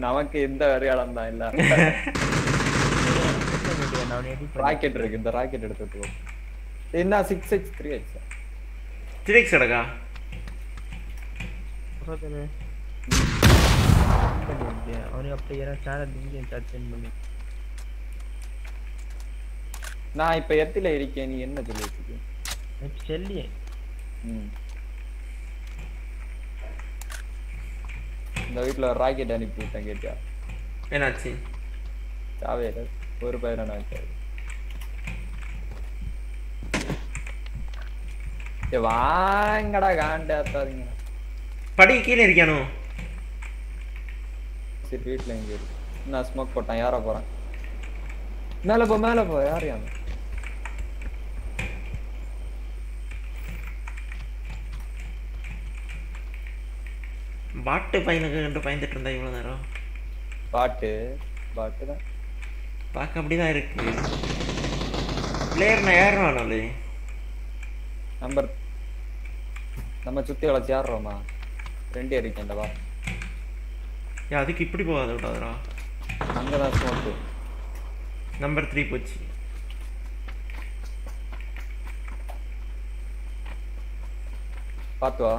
நமக்கு எந்த அடையாளம் தான் இல்ல ராக்கெட் இருக்கு இந்த ராக்கெட் எடுத்துட்டு என்ன 6x 3x 3x அடகா புரோதரே और अब तो यार सारा दिन के साथ चेंज बने நான் இப்ப எத்தில இருக்கேன் நீ என்ன சொல்லிட்டு இப்ப செல்லியே இந்த வீட்ல ராக்கெட் அனுப்பிட்டேன் கேட்டியா என்னாச்சு சாவேல ஒரு பையனா கேட்டாரு ஏ வாங்கடா காண்டாத்தாதீங்க படி கீழ இருக்கானோ சரி வீட்ல எங்க இருக்கு நான் ஸ்மோக் போட்டேன் யாரோ போறான் மேல போ यार यार பாட் பையனுக்கு ரெண்டு பையன்ட்ட இருந்தா இவ்வளவு நேரம் பாட் தான் பாக்க அப்படியே தான் இருக்கு பிளேயர் நான் யாரனாலே நம்பர் நம்ம சுத்தி வளைச்சு யாரறோமா ரெண்டே இருக்கேன்டா வா யா அதுக்கு இப்படி போகாத விடாதடா அங்க தான் சோத்து नंबर 3 போச்சு பாத்துவா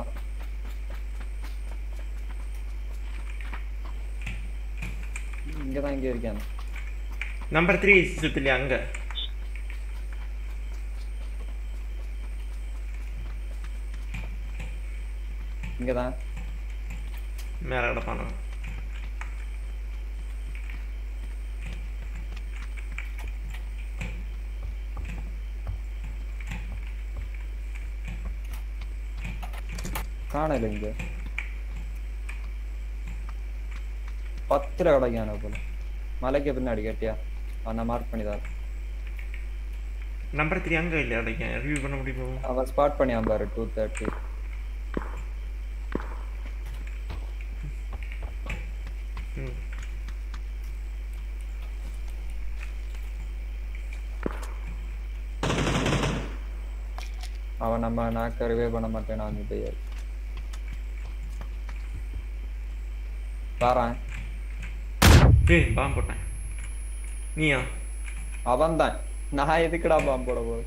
இங்க தான் இங்க இருக்கான் नंबर 3 சுத்தில அங்க இங்க தான் மேல கடப்பானோ காணல இங்க 10 ல கடக்கானே போல மலைக்கு பின்னாடி கேட்டியா நான் மார்க் பண்ணிதா நம்பர் 3 அங்க இல்ல அடக்க ரிவ்யூ பண்ண முடியுமா அவ ஸ்பாட் பண்ணியா பாரு 230 அவ நம்ம நாக்க ரிவே பண்ண மாட்டேனா நீ பேய் பாறான் டேய் பாம் போட்டான் நீயா அவன்தான் நான் எதுக்குடா பாம் போட போறே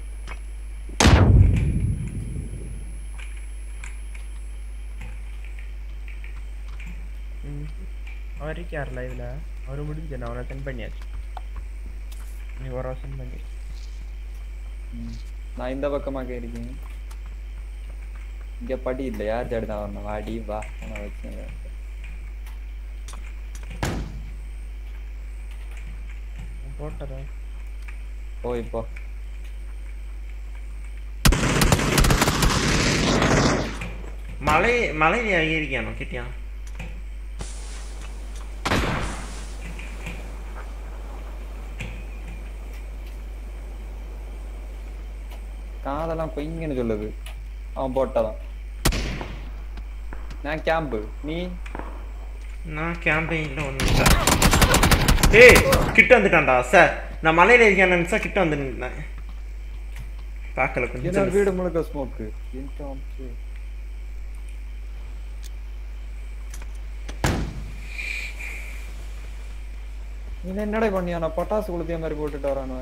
அவரே கேர் லைவ்ல அவரு முடிஞ்சேனா அவரை சென்ட் பண்ணியாச்சு நீ வர சென்ட் பண்ணி நான் இந்த பக்கமா கேறிக்கேன் இங்க படி இல்ல யார் தேடுதா வரணும் வாடி வா நான் வெச்சேன் போட்டறே போய் போ மலை ஏறிக்கானோ கிட்டியா காதலாம் கொய்ங்கன்னு சொல்லுது அவன் போட்டதான் நான் கேம்ப் நீ நான் கேம்பெயின்ல ஒண்ணு ஏய் கிட்ட வந்துட்டான்டா சார் நான் மலையில இருக்கேன்னு நினைச்சா கிட்ட வந்து நின்னேன் பாக்கல கொஞ்சம் இந்த வீடு முழுக்க ஸ்மோக் இன்கம் நீ என்னடா பண்ணியானா பட்டாசு குளுதிய மாதிரி போட்டுட்டு வரானே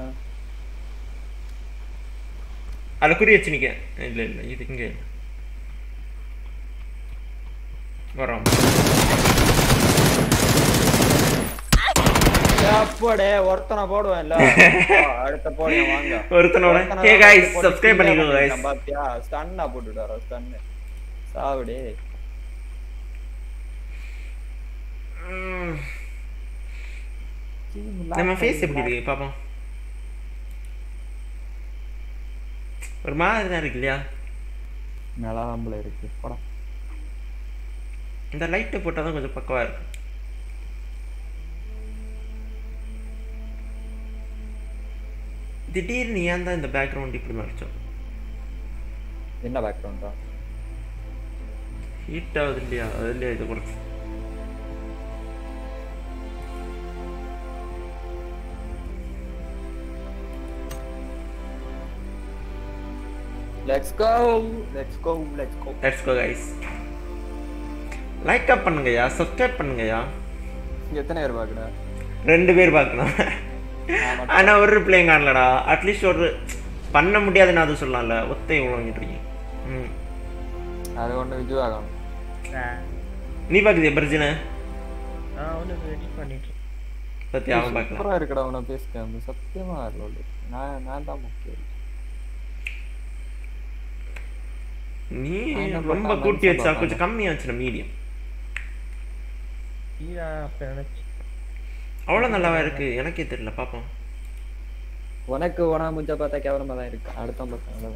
அத குறி ஏச்சி நிக்க இல்ல இல்ல இது இங்க வரான் அப்படே ஒருத்தன போடுவேன்ல அடுத்து போடுங்க வாங்க ஒருத்தனோட கே गाइस சப்ஸ்கிரைப் பண்ணிக்கோங்க गाइस பாத்தியா ஸ்டன்னா போட்டுடாரோ ஸ்டன்ன சாவுடே நம்ம ஃபேஸ் எப்படி இருக்கு பாப்போம் ஒரு மாதிரி இருக்குல்ல நல்லாம்பள இருக்கு போடா இந்த லைட் போட்டா தான் கொஞ்சம் பக்கவா இருக்கு திடீர் நீ அந்த இந்த பேக்ரவுண்ட் இப்படி மறைச்சோ என்ன பேக்ரவுண்டா ஹீட் ஆகுது இல்லையா அதுல இது குறைச்சு let's go let's go let's go let's go guys like up பண்ணுங்கயா சப்ஸ்கிரைப் பண்ணுங்கயா எத்தனை பேர் பார்க்கறா ரெண்டு பேர் பார்க்கறாங்க انا ஒரு ரிப்ளை காணலடா at least ஒரு பண்ண முடியாதுன்னு அது சொல்லலாம்ல ஒத்தை உலங்கிட்டு இருக்கேன் அது ஒண்ணு விஜு ஆகும் நீ பாக்குதே பிரஜினா அவனே ரெடி பண்ணிட்டு பத்தியா அவன் பாக்குறான் சூப்பரா இருக்குடா அவன பேஸ்கேம் சத்தியமா ஆர்லோல நான் தான் முக்கியம். நீ ரொம்ப கூட்டியாச்சா? கொஞ்சம் கம்மியாச்சுடா, மீடியம். ஈரா பெனட் அவ்வளவு நல்லாவே இருக்கு, எனக்கே தெரியல, பாப்போம். உனக்கு ஓனா முஞ்ச பார்த்தா கேவலமா தான் இருக்கு. அடுத்து பார்த்தா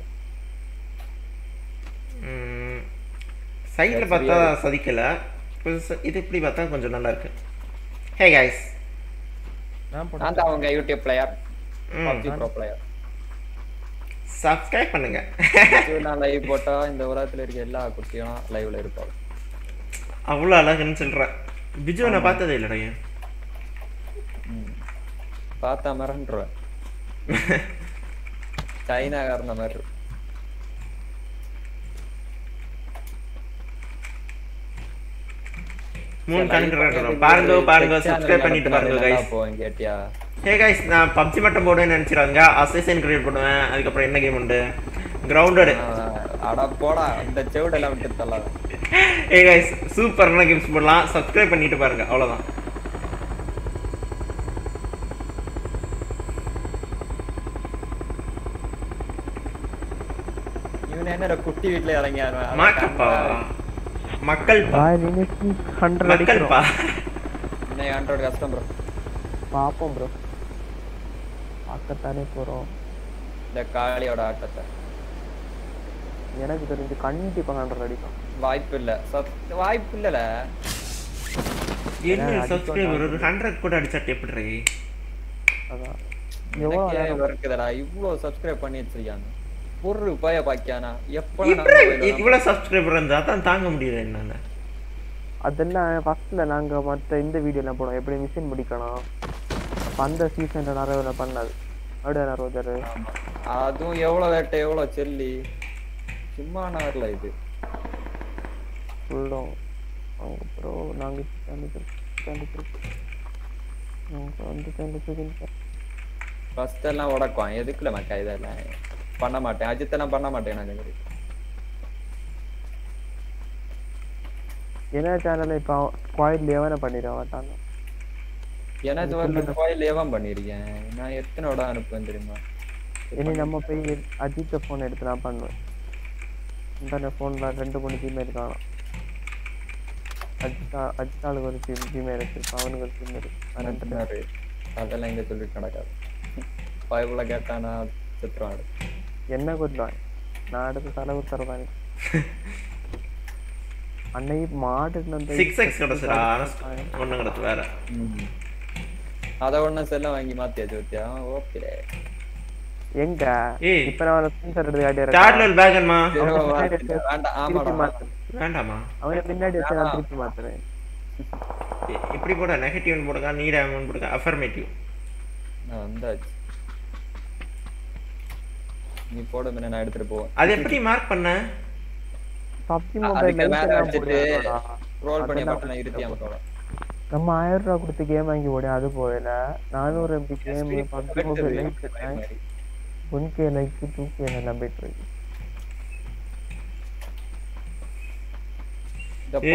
சைடுல பார்த்தா சதிக்கல, இது இப்படி பார்த்தா கொஞ்சம் நல்லா இருக்கு. ஹே गाइस, நான் தான் உங்க YouTube player, PUBG Pro player. Subscribe பண்ணுங்க. நான் லைவ் போட்டா இந்த உலகத்துல இருக்க எல்லா குட்டியும் லைவ்ல இருப்பாங்க. அவ்வளவு அழகுன்னு சொல்றேன். விஜய் நான் பார்த்ததே இல்லடா. பார்த்தா மறந்துற. சைனா காரண மாதிரி. மூணு கணக்குறேன். பாருங்க பாருங்க, சப்ஸ்கிரைப் பண்ணிட்டு பாருங்க गाइस. போங்கட்டியா. ஹே गाइस, நான் PUBG மட்டும் போடுவேன்னு நினைச்சிராங்க. அசைசன் கிரியேட் பண்ணுவேன். அதுக்கு அப்புறம் என்ன கேம் உண்டு? கிரவுண்டட். அட போடா, இந்த செவுட எல்லாம் விட்டு தள்ளாத. ஹே गाइस, சூப்பரான கேம்ஸ் போடலாம். சப்ஸ்கிரைப் பண்ணிட்டு பாருங்க, அவ்வளவுதான். இவன் என்னடா குட்டி வீட்ல இறங்கியாரு? மக்கப்பா மக்கள்பா, இன்னைக்கு 100 அடிக்குறோம். மக்கள்பா இன்னைக்கு 100 கஷ்டம் bro. பாப்போம் bro, பார்க்கத்தானே போறோம் இந்த காளியோட ஆட்டத்தை. எனக்கு தெரிஞ்சு கண்டிப்பா 100 அடிக்கும். வாய்ப்பில்லை, வாய்ப்பில்லைல. என்ன சப்ஸ்கிரைபர் 100 கூட அடிச்சட்ட எப்படிடா? அதான் எவ்வளவு வருக்குதடா, இவ்ளோ சப்ஸ்கிரைப் பண்ணி வச்சிருக்காங்க. ஒரு பைய பாக்கியானா எப்பள இவ்ளோ சப்ஸ்கிரைபர் இருந்தா தான் தாங்க முடியல. என்னன்னா அதெல்லாம் ஃபர்ஸ்ட்ல நாங்க மத்த இந்த வீடியோல போறோம், எப்படி மிஷன் முடிக்கணும் அந்த சீசன்ல நிறைய பண்ணது. அப்படியே ரோஜர் அதுவும் எவ்வளவு வேட்ட எவ்வளவு செல்லி சும்மா நார்ல இது உள்ளோம். அவங்க ப்ரோ நாங்க வந்து ஃபர்ஸ்ட் எல்லாம் உடக்குவான். எதுக்குல மக்கா இதெல்லாம் பண்ண மாட்டேன், அஜித்தெல்லாம் பண்ண மாட்டேன் நான். எங்க என்ன சேனல்ல இப்ப கோயில் லேவன பண்ணிரவாட்டாங்க. எனக்கு வந்து கோயில் லேவன் பண்ணிருக்கேன் நான். எத்தனோட அனுப்புவேன் தெரியுமா? இனி நம்ம போய் அஜித் போன் எடுத்து நான் பண்ணுவேன். இந்த போன்ல 2 ஜிமெயில் காணோம். அஜித்தால ஒரு ஜிமெயில் இருக்கு, பவனுக்கு ஒரு ஜிமெயில். அனந்தனாரு அதெல்லாம் இங்க சொல்லி நடக்காது. பைபிள கேட்டானா செத்துறாரு. என்ன குடுறான்? நான் அடுத்து செலவு தருவானே அண்ணே. மாட்டன 6x கடச்சடா ஒண்ணு கடத்து வேற. அத ஒண்ண செல்ல வாங்கி மாத்தியாச்சு பத்தியா. ஓகே எங்க இப்ப நான் ஸ்பீக்கர் எடுத்து காட்டிறேன். டாட்லல் பேகன்மா வேண்டாம். ஆமாடா வேண்டாம்மா, அவனே பின்னாடி வச்சு நான் திருப்பி மாத்துறேன். இப்படி போடா, நெகட்டிவ் போடுங்க, நீ டைமண்ட் போடுங்க, அஃபர்மேட்டிவ் நான் வந்தாச்சு. நீ போடு மேல நான் எடுத்துட்டு போறேன். அது எப்படி மார்க் பண்ண? PUBG மொபைல்ல மேல வச்சிட்டு ரோல் பண்ணி பட்டன இருத்தியாம போற. நம்ம 1000 ரூபாய் கொடுத்து கேம் வாங்கி ஓடி அது போவேல. 400 MB கேம் PUBG மொபைல்ல ஏத்துறேன். 1K லைக் 2K நல்லா பெட்டர்.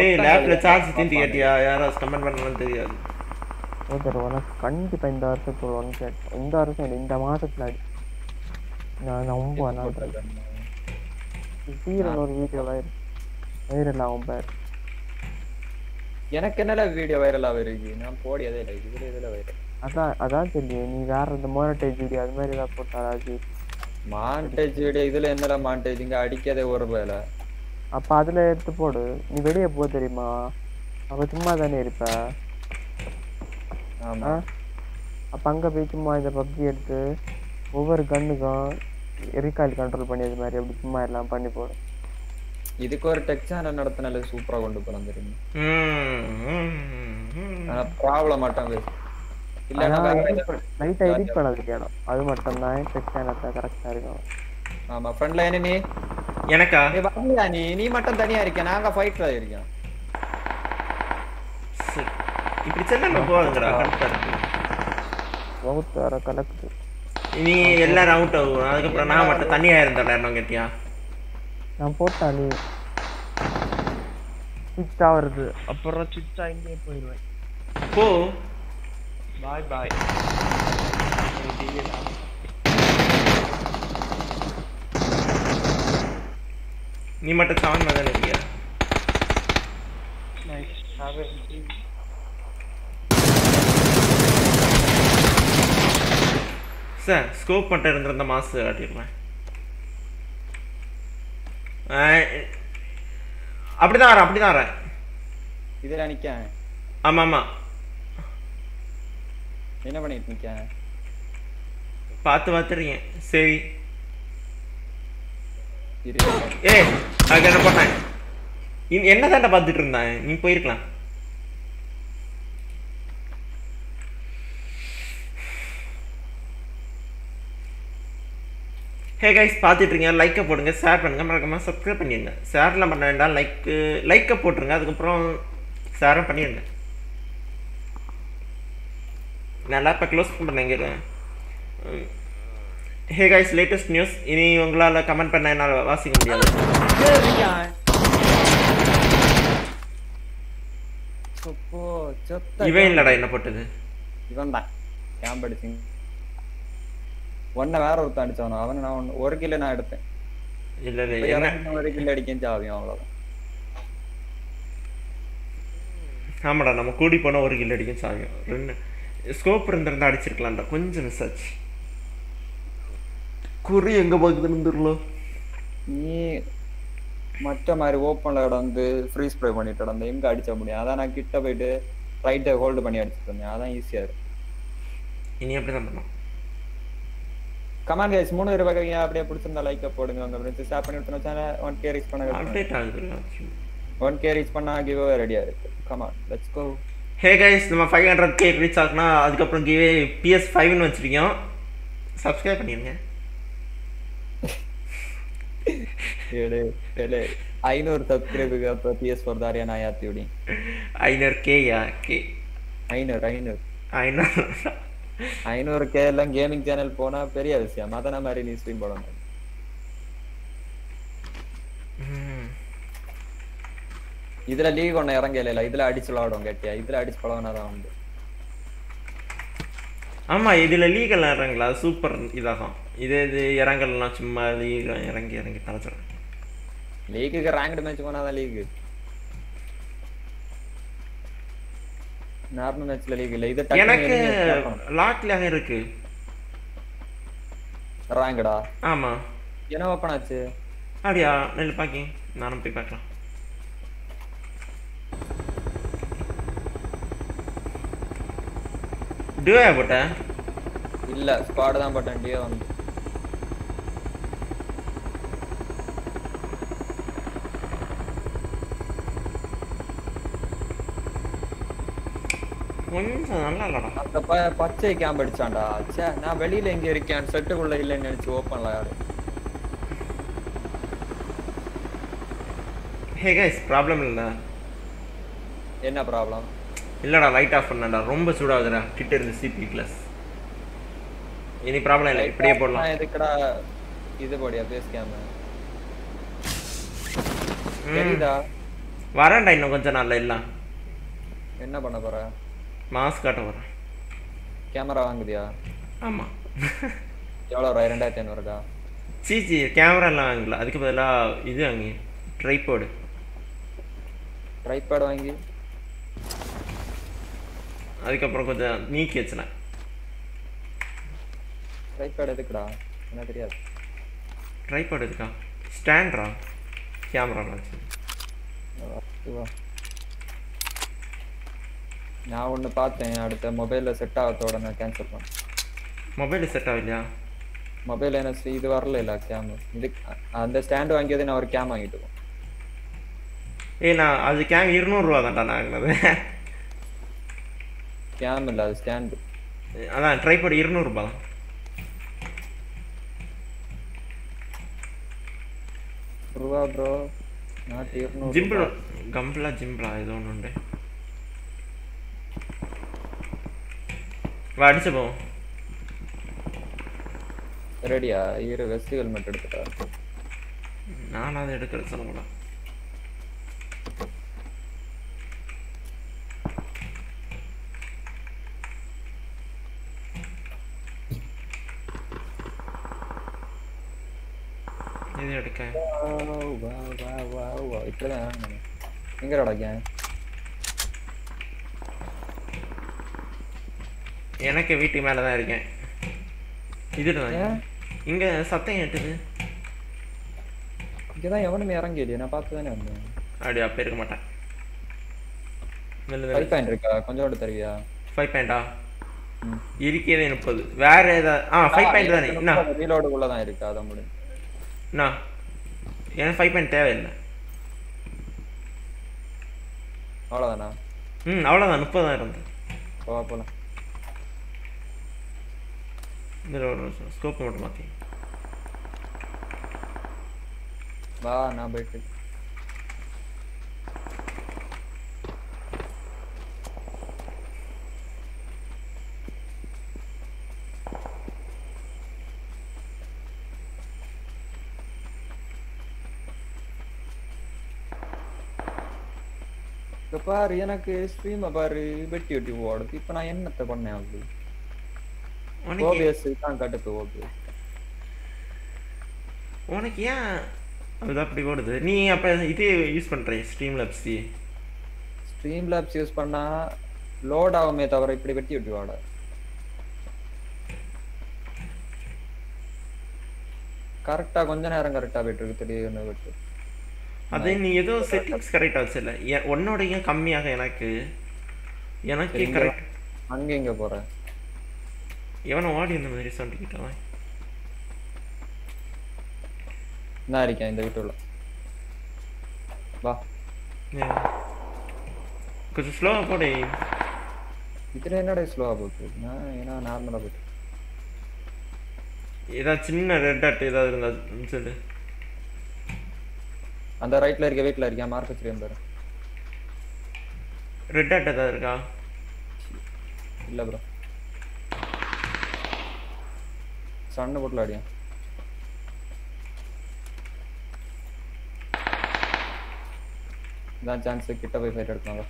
ஏய் லேப்ல சார்ஜ் திந்தி கேட்டியா? யாரா கமெண்ட் பண்ணாலும் தெரியாது. ஓதர்வன கண்டிப்பா இந்த வருஷத்துல 1K, இந்த வருஷம் இந்த மாசத்துல நான் நம்ப நான் சீரன் ஒரு வீடியோ வைரல் ஆகும் பார். எனக்கு என்னல வீடியோ வைரல் ஆவருக்கு நான் போடியதே இல்லை. இதுல வைரல் அதான் தெரியல. நீ வேற அந்த மானிட்டைஸ் வீடியோ அது மாதிரி ஏதாவது போட்டாச்சு. மானிட்டைஸ் வீடியோ இதுல என்னடா மானிட்டைஸ்ங்க அடிக்கதே ஒரு வேளை. அப்ப அதுல எடுத்து போடு. நீ வெளிய போ தெரியுமா? அப்ப சும்மா தானே இருப்ப. ஆமா அப்ப அங்க போய் சும்மா இந்த PUBG எடுத்து ஒவ்வொரு கண்ணுக்கும் ரீகால் கண்ட்ரோல் பண்ணியது மாதிரி அப்படி சும்மா எல்லாம் பண்ணி போடு. இதுக்கு ஒரு டெக் சேனல் நடத்துனால சூப்பரா கொண்டு போறோம் தெரியுமா? انا ப்ராப்ளம் மாட்டான் பேச இல்ல. நான் லைட் எடிட் பண்ணதுக்கேடா அது மட்டும் தான் டெக் சேனல்ல கரெக்ட்டா இருக்கும். ஆமா ஃப்ரண்ட் லைன் நீ எனக்கா? ஏய் வாங்கடா, நீ நீ மட்டும் தனியா இருக்க, நாங்க ஃபைட்ல இருக்கோம். இப்படி செல்ல போறங்கடா கரெக்ட்டா இருக்கு. ஓட்டு வர கலக்கு நீ எல்லார அவுட் ஆகும். அதுக்கு அப்புறம் நான் மட்டும் தனியா இருந்தேன்டா. என்ன கேட்டியா? நான் போட்டாலே ஸ்விட்ச் ஆவறது. அப்புறம் ஸ்விட்ச் ஆயிட்டே போயிடுவேன். போ பை பை. निमट सामान मजा नहीं किया। सर स्कोप पट्टा इरंद्र ना मास काटिर मैं अपड़ी ना रहा इधर आने क्या है अम्मा अम्मा ये ना बने इतनी क्या है पात बात रही है सेवी ये आगे ना पढ़ना है इन ये ना था ना बात दिख रहा है निम्पो इर क्ला हे गाइस பாத்துட்டிருங்க லைக் போடுங்க ஷேர் பண்ணுங்க மறக்காம Subscribe பண்ணிடுங்க ஷேர்லாம் பண்ண வேண்டாம் லைக் போடுங்க அதுக்கு அப்புறம் ஷேர் பண்ணிடுங்க நான் லாப்ப க்ளோஸ் பண்ணுங்க हे गाइस latest news இனி உங்களால கமெண்ட் பண்ண என்னால வாசிக்க முடியாது சப்போ சத்த இவன் லடா என்ன போட்டது இவன்டா கேம் அடிச்சிங் वन्ना वायर होता है निचाना आवने ना और किले ना ऐडते इल्ल ले ये ना और किले ऐडिकें चावी आम लोग हमारा ना मुकुड़ी पना और किले ऐडिकें चावी रन्न स्कोप रंदर नाड़ी चिरकलांडा कुंज में सच कुरी यंगा बाग दरंदर लो ये मट्टा मारे वो पन लगा रंदे फ्री स्प्रे बनी टरंदे इम गाड़ी चाबुनी आधा ना किट्टा बैठे राइट होल्ड बनी ऐड कमाल गाइस மூணு பேர் பார்க்கறீங்க அப்படியே பிடிச்சிருந்தா லைக் போடுங்க உங்க फ्रेंड्स ஷேர் பண்ணி விட்டுங்க சேனலை 1k ரீச் பண்ணுங்க அப்டேட் ஆகுது 1k ரீச் பண்ணா கிவ் அவே ரெடியா இருக்கு கமால் லெட்ஸ் கோ ஹே गाइस நம்ம 500k ரீச் ஆகணும் அதுக்கு அப்புறம் கிவே PS5 ன்னு வச்சிருக்கோம் Subscribe பண்ணிடுங்க ஏடே ஏலே 500 Subscribe க்கு அப்ப PS4 தாரியா நான் ஆத்திடுடி 500k யா k 500 500 के लंग गेमिंग चैनल पोना पेरिया विषय माता ना मेरी न्यूज़ स्ट्रीम बोलना इधर लीग कोण यारं के ले ला इधर आड़ी चलाओ डोंगे क्या इधर आड़ी चलाओ ना राम दे अम्मा इधर लीग कल यारं के ला सुपर इधर हाँ इधर यारं कल ना चुम्मा लीग यारं के ताज़ा लीग के रैंक्ड मैच कोना था लीग நார்மல் மேட்ச்ல லீக் இல்ல இது எனக்கு லாக்ல ஹை இருக்கு ராங்கடா ஆமா என்ன ஓபன் ஆச்சு அப்படியே நெல் பாக்கி நானும் போய் பார்க்கலாம் டியூயா போட்ட இல்ல ஸ்குவாட் தான் போட்டேன் டியூ வந்து கொஞ்சம் நல்லா இல்லடா அந்த பச்சை கேம் அடிச்சான்டா ச்சே நான் வெளியில எங்க இருக்கேன் செட்டுக்குள்ள இல்லன்னு நினைச்சு ஓபன்ல யாரு ஹே गाइस ப்ராப்ளம் இல்லடா என்ன ப்ராப்ளம் இல்லடா லைட் ஆஃப் பண்ணடா ரொம்ப சூடாகுதுடா கிட்ட இருந்து சிபி கிளாஸ் இனி ப்ராப்ளம் இல்ல இப்படியே போடலாம் இதுக்குடா இது போடியா பேஸ் கேம் சரிடா வரேன்டா இன்னும் கொஞ்சம் நல்லா இல்ல என்ன பண்ண போற मास्क काट वरा कैमरा वांग दिया आमा चलो राय रंडा तेन वर्गा ची ची कैमरा लांग ला अधिक बदला इधर आंगी ट्राइपॉड वांगी अधिक अपरको जा नी किया चला ट्राइपॉड अधिक रा ना तेरिया ट्राइपॉड अधिक का स्टैंड रा कैमरा लांग ना ஒன்னு பார்த்தேன் அடுத்து மொபைல்ல செட் ஆவதோட நான் கேன்சல் பண்ணேன் மொபைல்ல செட் ஆவலையா மொபைல்ல என்ன இது வரல இல்ல கேம் இது அந்த ஸ்டாண்ட் வாங்கியதே நான் ஒரு கேம் வாங்கிட்டேன் ஏனா அது கேம் 200 ரூபாய் தான்டா நாங்களே கேம் இல்ல அது ஸ்டாண்ட் அதான் ட்ரைபாட் 200 ரூபாய் தான் ரூபா bro நான் 200 ஜிம்ப்ல கம்ப்ளா ஜிம்ப்லா ஏதோ ஒண்ணுண்டே வாடி சபோ ரெடியா இரு வெஸ்ட் ஹெல்மெட் எடுத்துடா நான் அதை எடுக்கறது சொன்னோம்ல இது எடுக்க ஓ வா வா ಇಟ್ರಲ್ಲ ನಾನು ಹೆಂಗರ ಅಡಗೆ எனக்கு வீட்டு மேல தான் இருக்கேன் இதுடா இங்க சத்தம் கேக்குது இங்க தான் எவனும் இறங்க இல்லையா நான் பார்த்து தானே வந்தேன் அடி அப்ப இருக்க மாட்டேன் மெல்ல 5 பாயிண்ட் இருக்கா கொஞ்சம் ஓட தருவியா 5 பாயிண்டா இருக்கவே 30 வேற ஏதா 5 பாயிண்ட் தானே என்ன ரீலோட் உள்ள தான் இருக்கு அத முடி என்ன என்ன 5 பாயிண்ட் தேவை இல்ல அவ்வளவுதானா அவ்வளவுதான் 30 தான் இருந்து போ போலாம் मेरा स्कोप मोड मारती वाह ना बैठ तो पार ये ना के स्ट्रीम अबार बैठी उठी वार्ड की पना ये ना तो पढ़ने आऊँगी ஓபிஎஸ் தான் கட்டது ஓபிஎஸ் உனக்கு ஏன் அது அப்படி ஓடுது நீ அப்ப இது யூஸ் பண்ற ஸ்ட்ரீம் லேப்ஸ் யூஸ் பண்ணா லோட் ஆகுமே தவிர இப்படி வெட்டி விட்டு வாடா கரெக்ட்டா கொஞ்ச நேரம் கரெக்ட்டா வெட்டிருக்கு தெரியுது வெட்டு அதே நீ ஏதோ செட்டிங்ஸ் கரெக்ட்டா வச்சல உன்னோடயே கம்மியாக எனக்கு கரெக்ட் அங்க எங்க போற இவன வாடி இந்த மாதிரி சவுண்ட் கிட்டவா நான் இருக்கேன் இந்த வீட்டுல வா நீ கொஞ்சம் ஸ்லோவா போடு இத்தனை என்னடா ஸ்லோவா போடு நான் ஏனா நார்மலா போடு இதா சின்ன ரெட் டாட் ஏதாவது இருந்தா சொல்லு அந்த ரைட்ல இருக்க வீட்ல இருக்க மார்க் தெரியும் பாரு ரெட் டாட் ஏதாவது இருக்கா இல்ல bro सामने बोट लाड़िया ना चांस से कितना भी फाइट करना होगा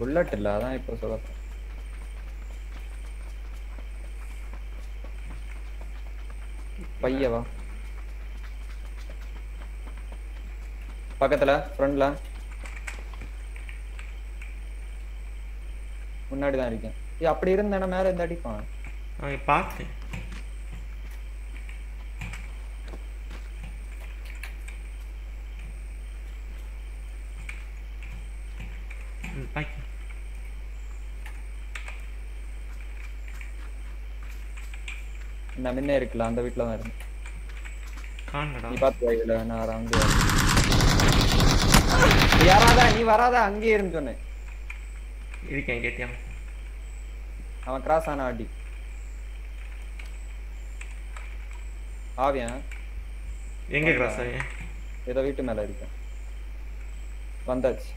बुलेट ला रहा है इप्पर सब पहिया वा पकतला फ्रंट ला முன்னாடி தான் இருக்கேன் ஏ அப்படி இருந்தானே மேல இந்த அடிப்பான் நான் பார்த்தேன் பாக்கி நம்ம என்ன இருக்குல அந்த வீட்ல தான் இருக்கு காணடா நீ பாத்து வைல நான் அரங்க யாராடா நீ வராதா அங்கே இருந்து சொன்னே இருக்கேன் கேட்டியா அவன் கிராஸ் ஆன அடி ஆவியா எங்க கிராஸ் ஆயே ஏதோ வீட்டு மேல இருக்கு வந்தாச்சு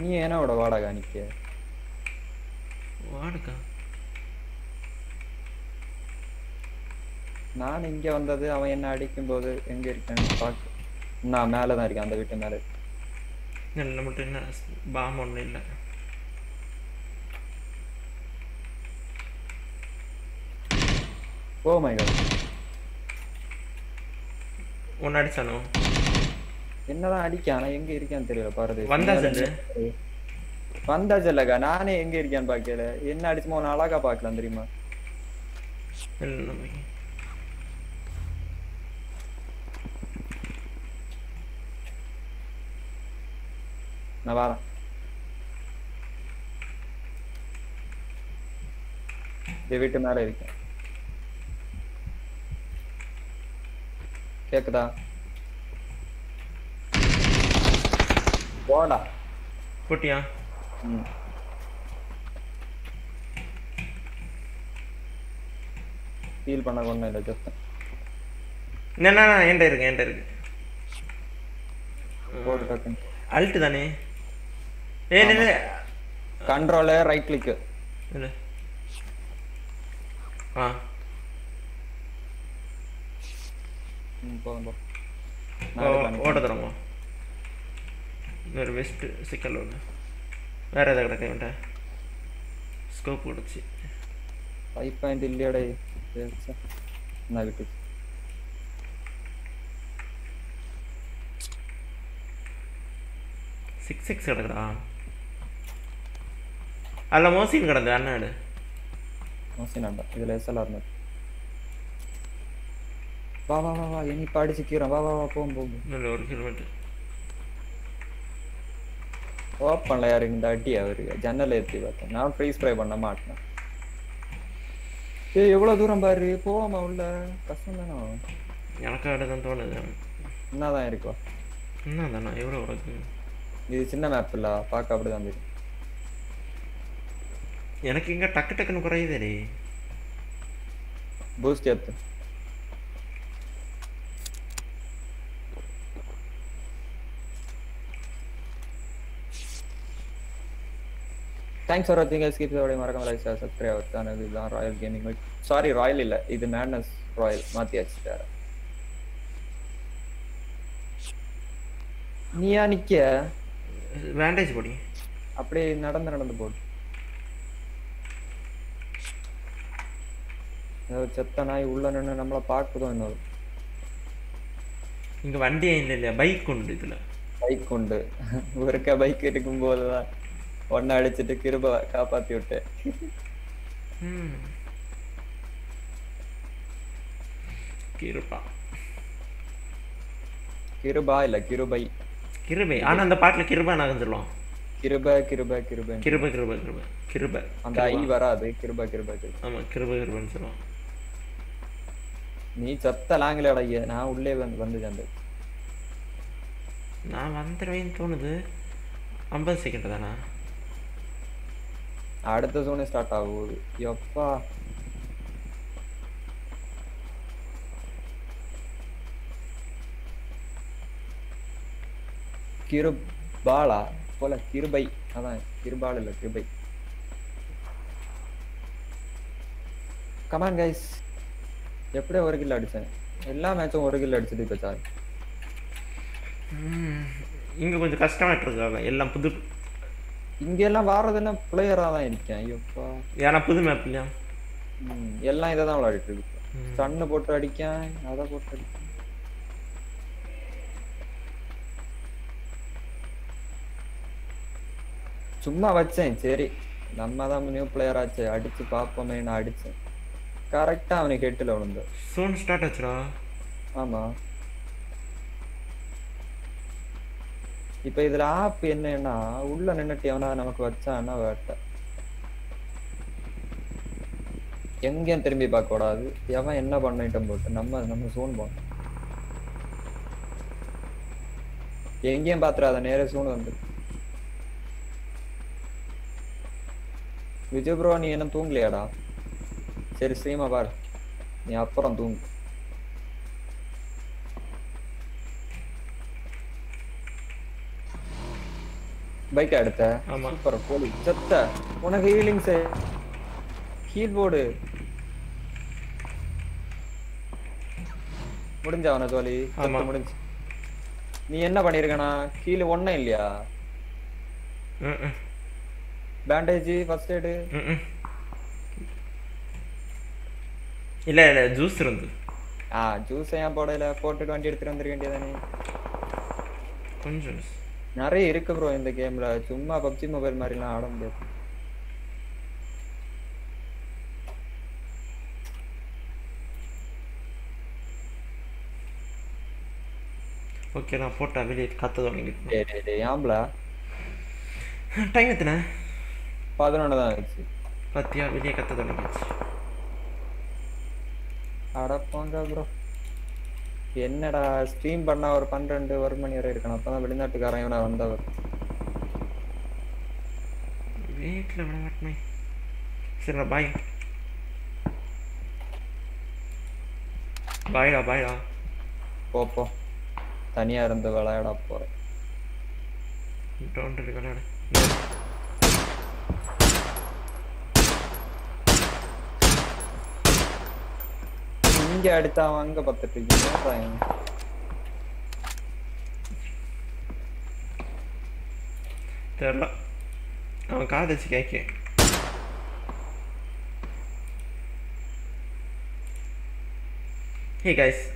நீ என்னோட வாடகா நிக்க வாடகா நான் இங்க வந்தது அவன் என்ன அடிக்கும்போது எங்க இருக்கேன்னு பாக்க நான் மேல தான் இருக்கேன் அந்த வீட்டு மேல என்ன மட்டும் என்ன பாம் ஒண்ணு இல்ல ஓ மை காட் உன்னை அடிச்சானோ என்னடா அடிக்கானே எங்க இருக்கேன்னு தெரியல பாரு வந்தாச்சல்லக்கா நானே எங்க இருக்கேன்னு பாக்கல என்ன அடிச்சுமோ நான் அழகா பாக்கலாம் தெரியுமா नवारा डेविड மேல இருக்கேன் கேக்குதா போடா குட்டியா ஃபீல் பண்ண கொண்டே இல்ல just என்னன்னா என்கிட்ட இருக்கு போடு டக்கன் அல்ட் தானே ஏனே கண்ட்ரோல் ரைட் கிளிக் இல்ல போங்க ஓட தரமா வேற வெஸ்ட் சிக்கல் ஓட വേറെ ഏതാ കിടക്കണ്ടേ സ്കോപ്പ് കൊടുത്തി പൈപ്പ് ആൻഡ് ഇല്ലടേ എന്നാ കിട്ടി सिक्स सिक्स कड़ा अल्ला मोसीन कड़ा अन्ना आड़ मोसीन आड़ इधर ऐसा लारना वाह वाह वाह ये नहीं पार्टी सिक्की रहा वाह वाह वाह पोम पोम नल और किलोमीटर वाह पन्ना यार इंदा डिया वेरी जानना लेती बात है ना फ्रीज फ्राई बन्ना मारना ये ये वाला दूर हम बारी पोम आउला कसम ना यार का आड़ तंत्र ना ना ना यार को ना ना ये वाला ये சின்ன मैप இல்ல பாக்க அப்படியே தான் இருக்கு எனக்கு இங்க டக்கு டக்குன்னு குறையுதே பூஸ்ட் ஏத்து thanks for watching guys keep subscribe மறக்காம லைக் ஷேர் சப்ஸ்கிரைப் பண்ணாதீங்க இதுதான் ராயல் கேமிங் சாரி ராயல் இல்ல இது மேட்னஸ் ராயல் மாத்தியாச்சு வேற நீயா நிக்க वेंडेज पड़ी अपने नडंद नडंद बोल ये चत्ता नाय உள்ள நின்னு நம்மள பாக்குதோ என்ன இங்க வண்டி இல்ல பைக் உண்டு இதுல பைக் உண்டு ஒருக்க பைக் எடுக்கும் போதா ஒண்ண அடிச்சிட்டு கிருப காப்பாத்தி விட்டே கிருபா இல்ல கிருபை கிருபை ஆனா அந்த பாட்ல கிருபானான்னு சொல்லுவாங்க கிருபை கிருபை கிருபை கிருபை கிருபை கிருபை கிருபை அந்த ஐ வராது கிருபை கிருபை ஆமா கிருபை கிருபைன்னு சொல்லுவாங்க நீ சத்த லாங்குலடா நான் உள்ளே வந்து ஜாந்தேன் நான் வந்துறேன்னு தோணுது 50 செகண்ட் தானா அடுத்த ஜோன் ஸ்டார்ட் ஆகும் யப்பா கிருபாலா போல கிருபை அதான் கிருபால இல்ல கிருபை கமான் गाइस எப்படியே ஒரு கில் அடிச்சேன் எல்லா மேட்சும் ஒரு கில் அடிச்சிட்டு இப்ப சார் இங்க கொஞ்சம் கஷ்டமா இருக்கு எல்லாம் புது இங்க எல்லாம் வாரதென பிளேயரா தான் இருக்கேன் ஐயோப்பா ஏனா புது மேப் இல்ல எல்லாம் இத தான் விளையாடிட்டு இருக்கு சன்ன போட்டு அடிக்கான் அத போட்டு அடிக்கான் சும்மா வச்சேன் சரி நம்ம தான் நியூ பிளேயர் ஆச்சு அடிச்சு பாப்போமே நான் அடிச்சேன் கரெக்ட்டா அவனே ஹெட்ல விழுந்து சூன் ஸ்டார்ட் ஆச்சுடா ஆமா இப்போ இதல ஆப் என்னன்னா உள்ள நின்னுட்டு அவனா நமக்கு வச்சானா வேட்ட எங்க திரும்பி பார்க்க கூடாது அவன் என்ன பண்ணிட்டான் போட்டு நம்ம சூன் போறோம் எங்கேயும் பாத்துறாத நேரே சூன் வந்து विजय ब्रो नहीं है ना तूंग ले आड़ा, चल स्ट्रीम अपार, यहाँ पर हम तूंग। बाइक आड़ता है, सुपर कोली, चत्ता, उन्हें हीलिंग से, हील बोर्ड, मुड़न जाओ ना चौली, चत्ता मुड़न, नहीं है ना पनीर का ना, हील वन नहीं लिया। बैंडेज फर्स्ट एड இல்ல இல்ல ஜூஸ் இருந்து ஆ ஜூஸ் ஏன் போடல போட்டுட்டு வண்டி எடுத்து வந்திர வேண்டியதானே கொஞ்சம் நிறைய இருக்கு bro இந்த கேம்ல சும்மா PUBG மொபைல் மாதிரிலாம் ஆட முடியாது ஓகே நான் போட்டா வெளிய கத்த தொடங்கிட்டேன் டேய் டேய் ஆம்பளா டைம் எத்தனை 11 தான் ஆச்சு பத்தியா வெளிய கத்த தொடங்கிச்சு அட போங்க bro என்னடா ஸ்ட்ரீம் பண்ண ஒரு 12 1 மணி வரை இருக்கணும் அப்பதான் வெளிநாட்டுக்காரன் இவனா வந்தவர் வீட்ல வரமாட்டமே சரி பை பைடா பைடா போ போ தனியா இருந்து விளையாட போற டோன்ட் விளையாட இங்க அடுத்து வாங்க பத்திட்டு இருக்கேன் தெரியல அவன் காதச்சு கேட்க Hey guys,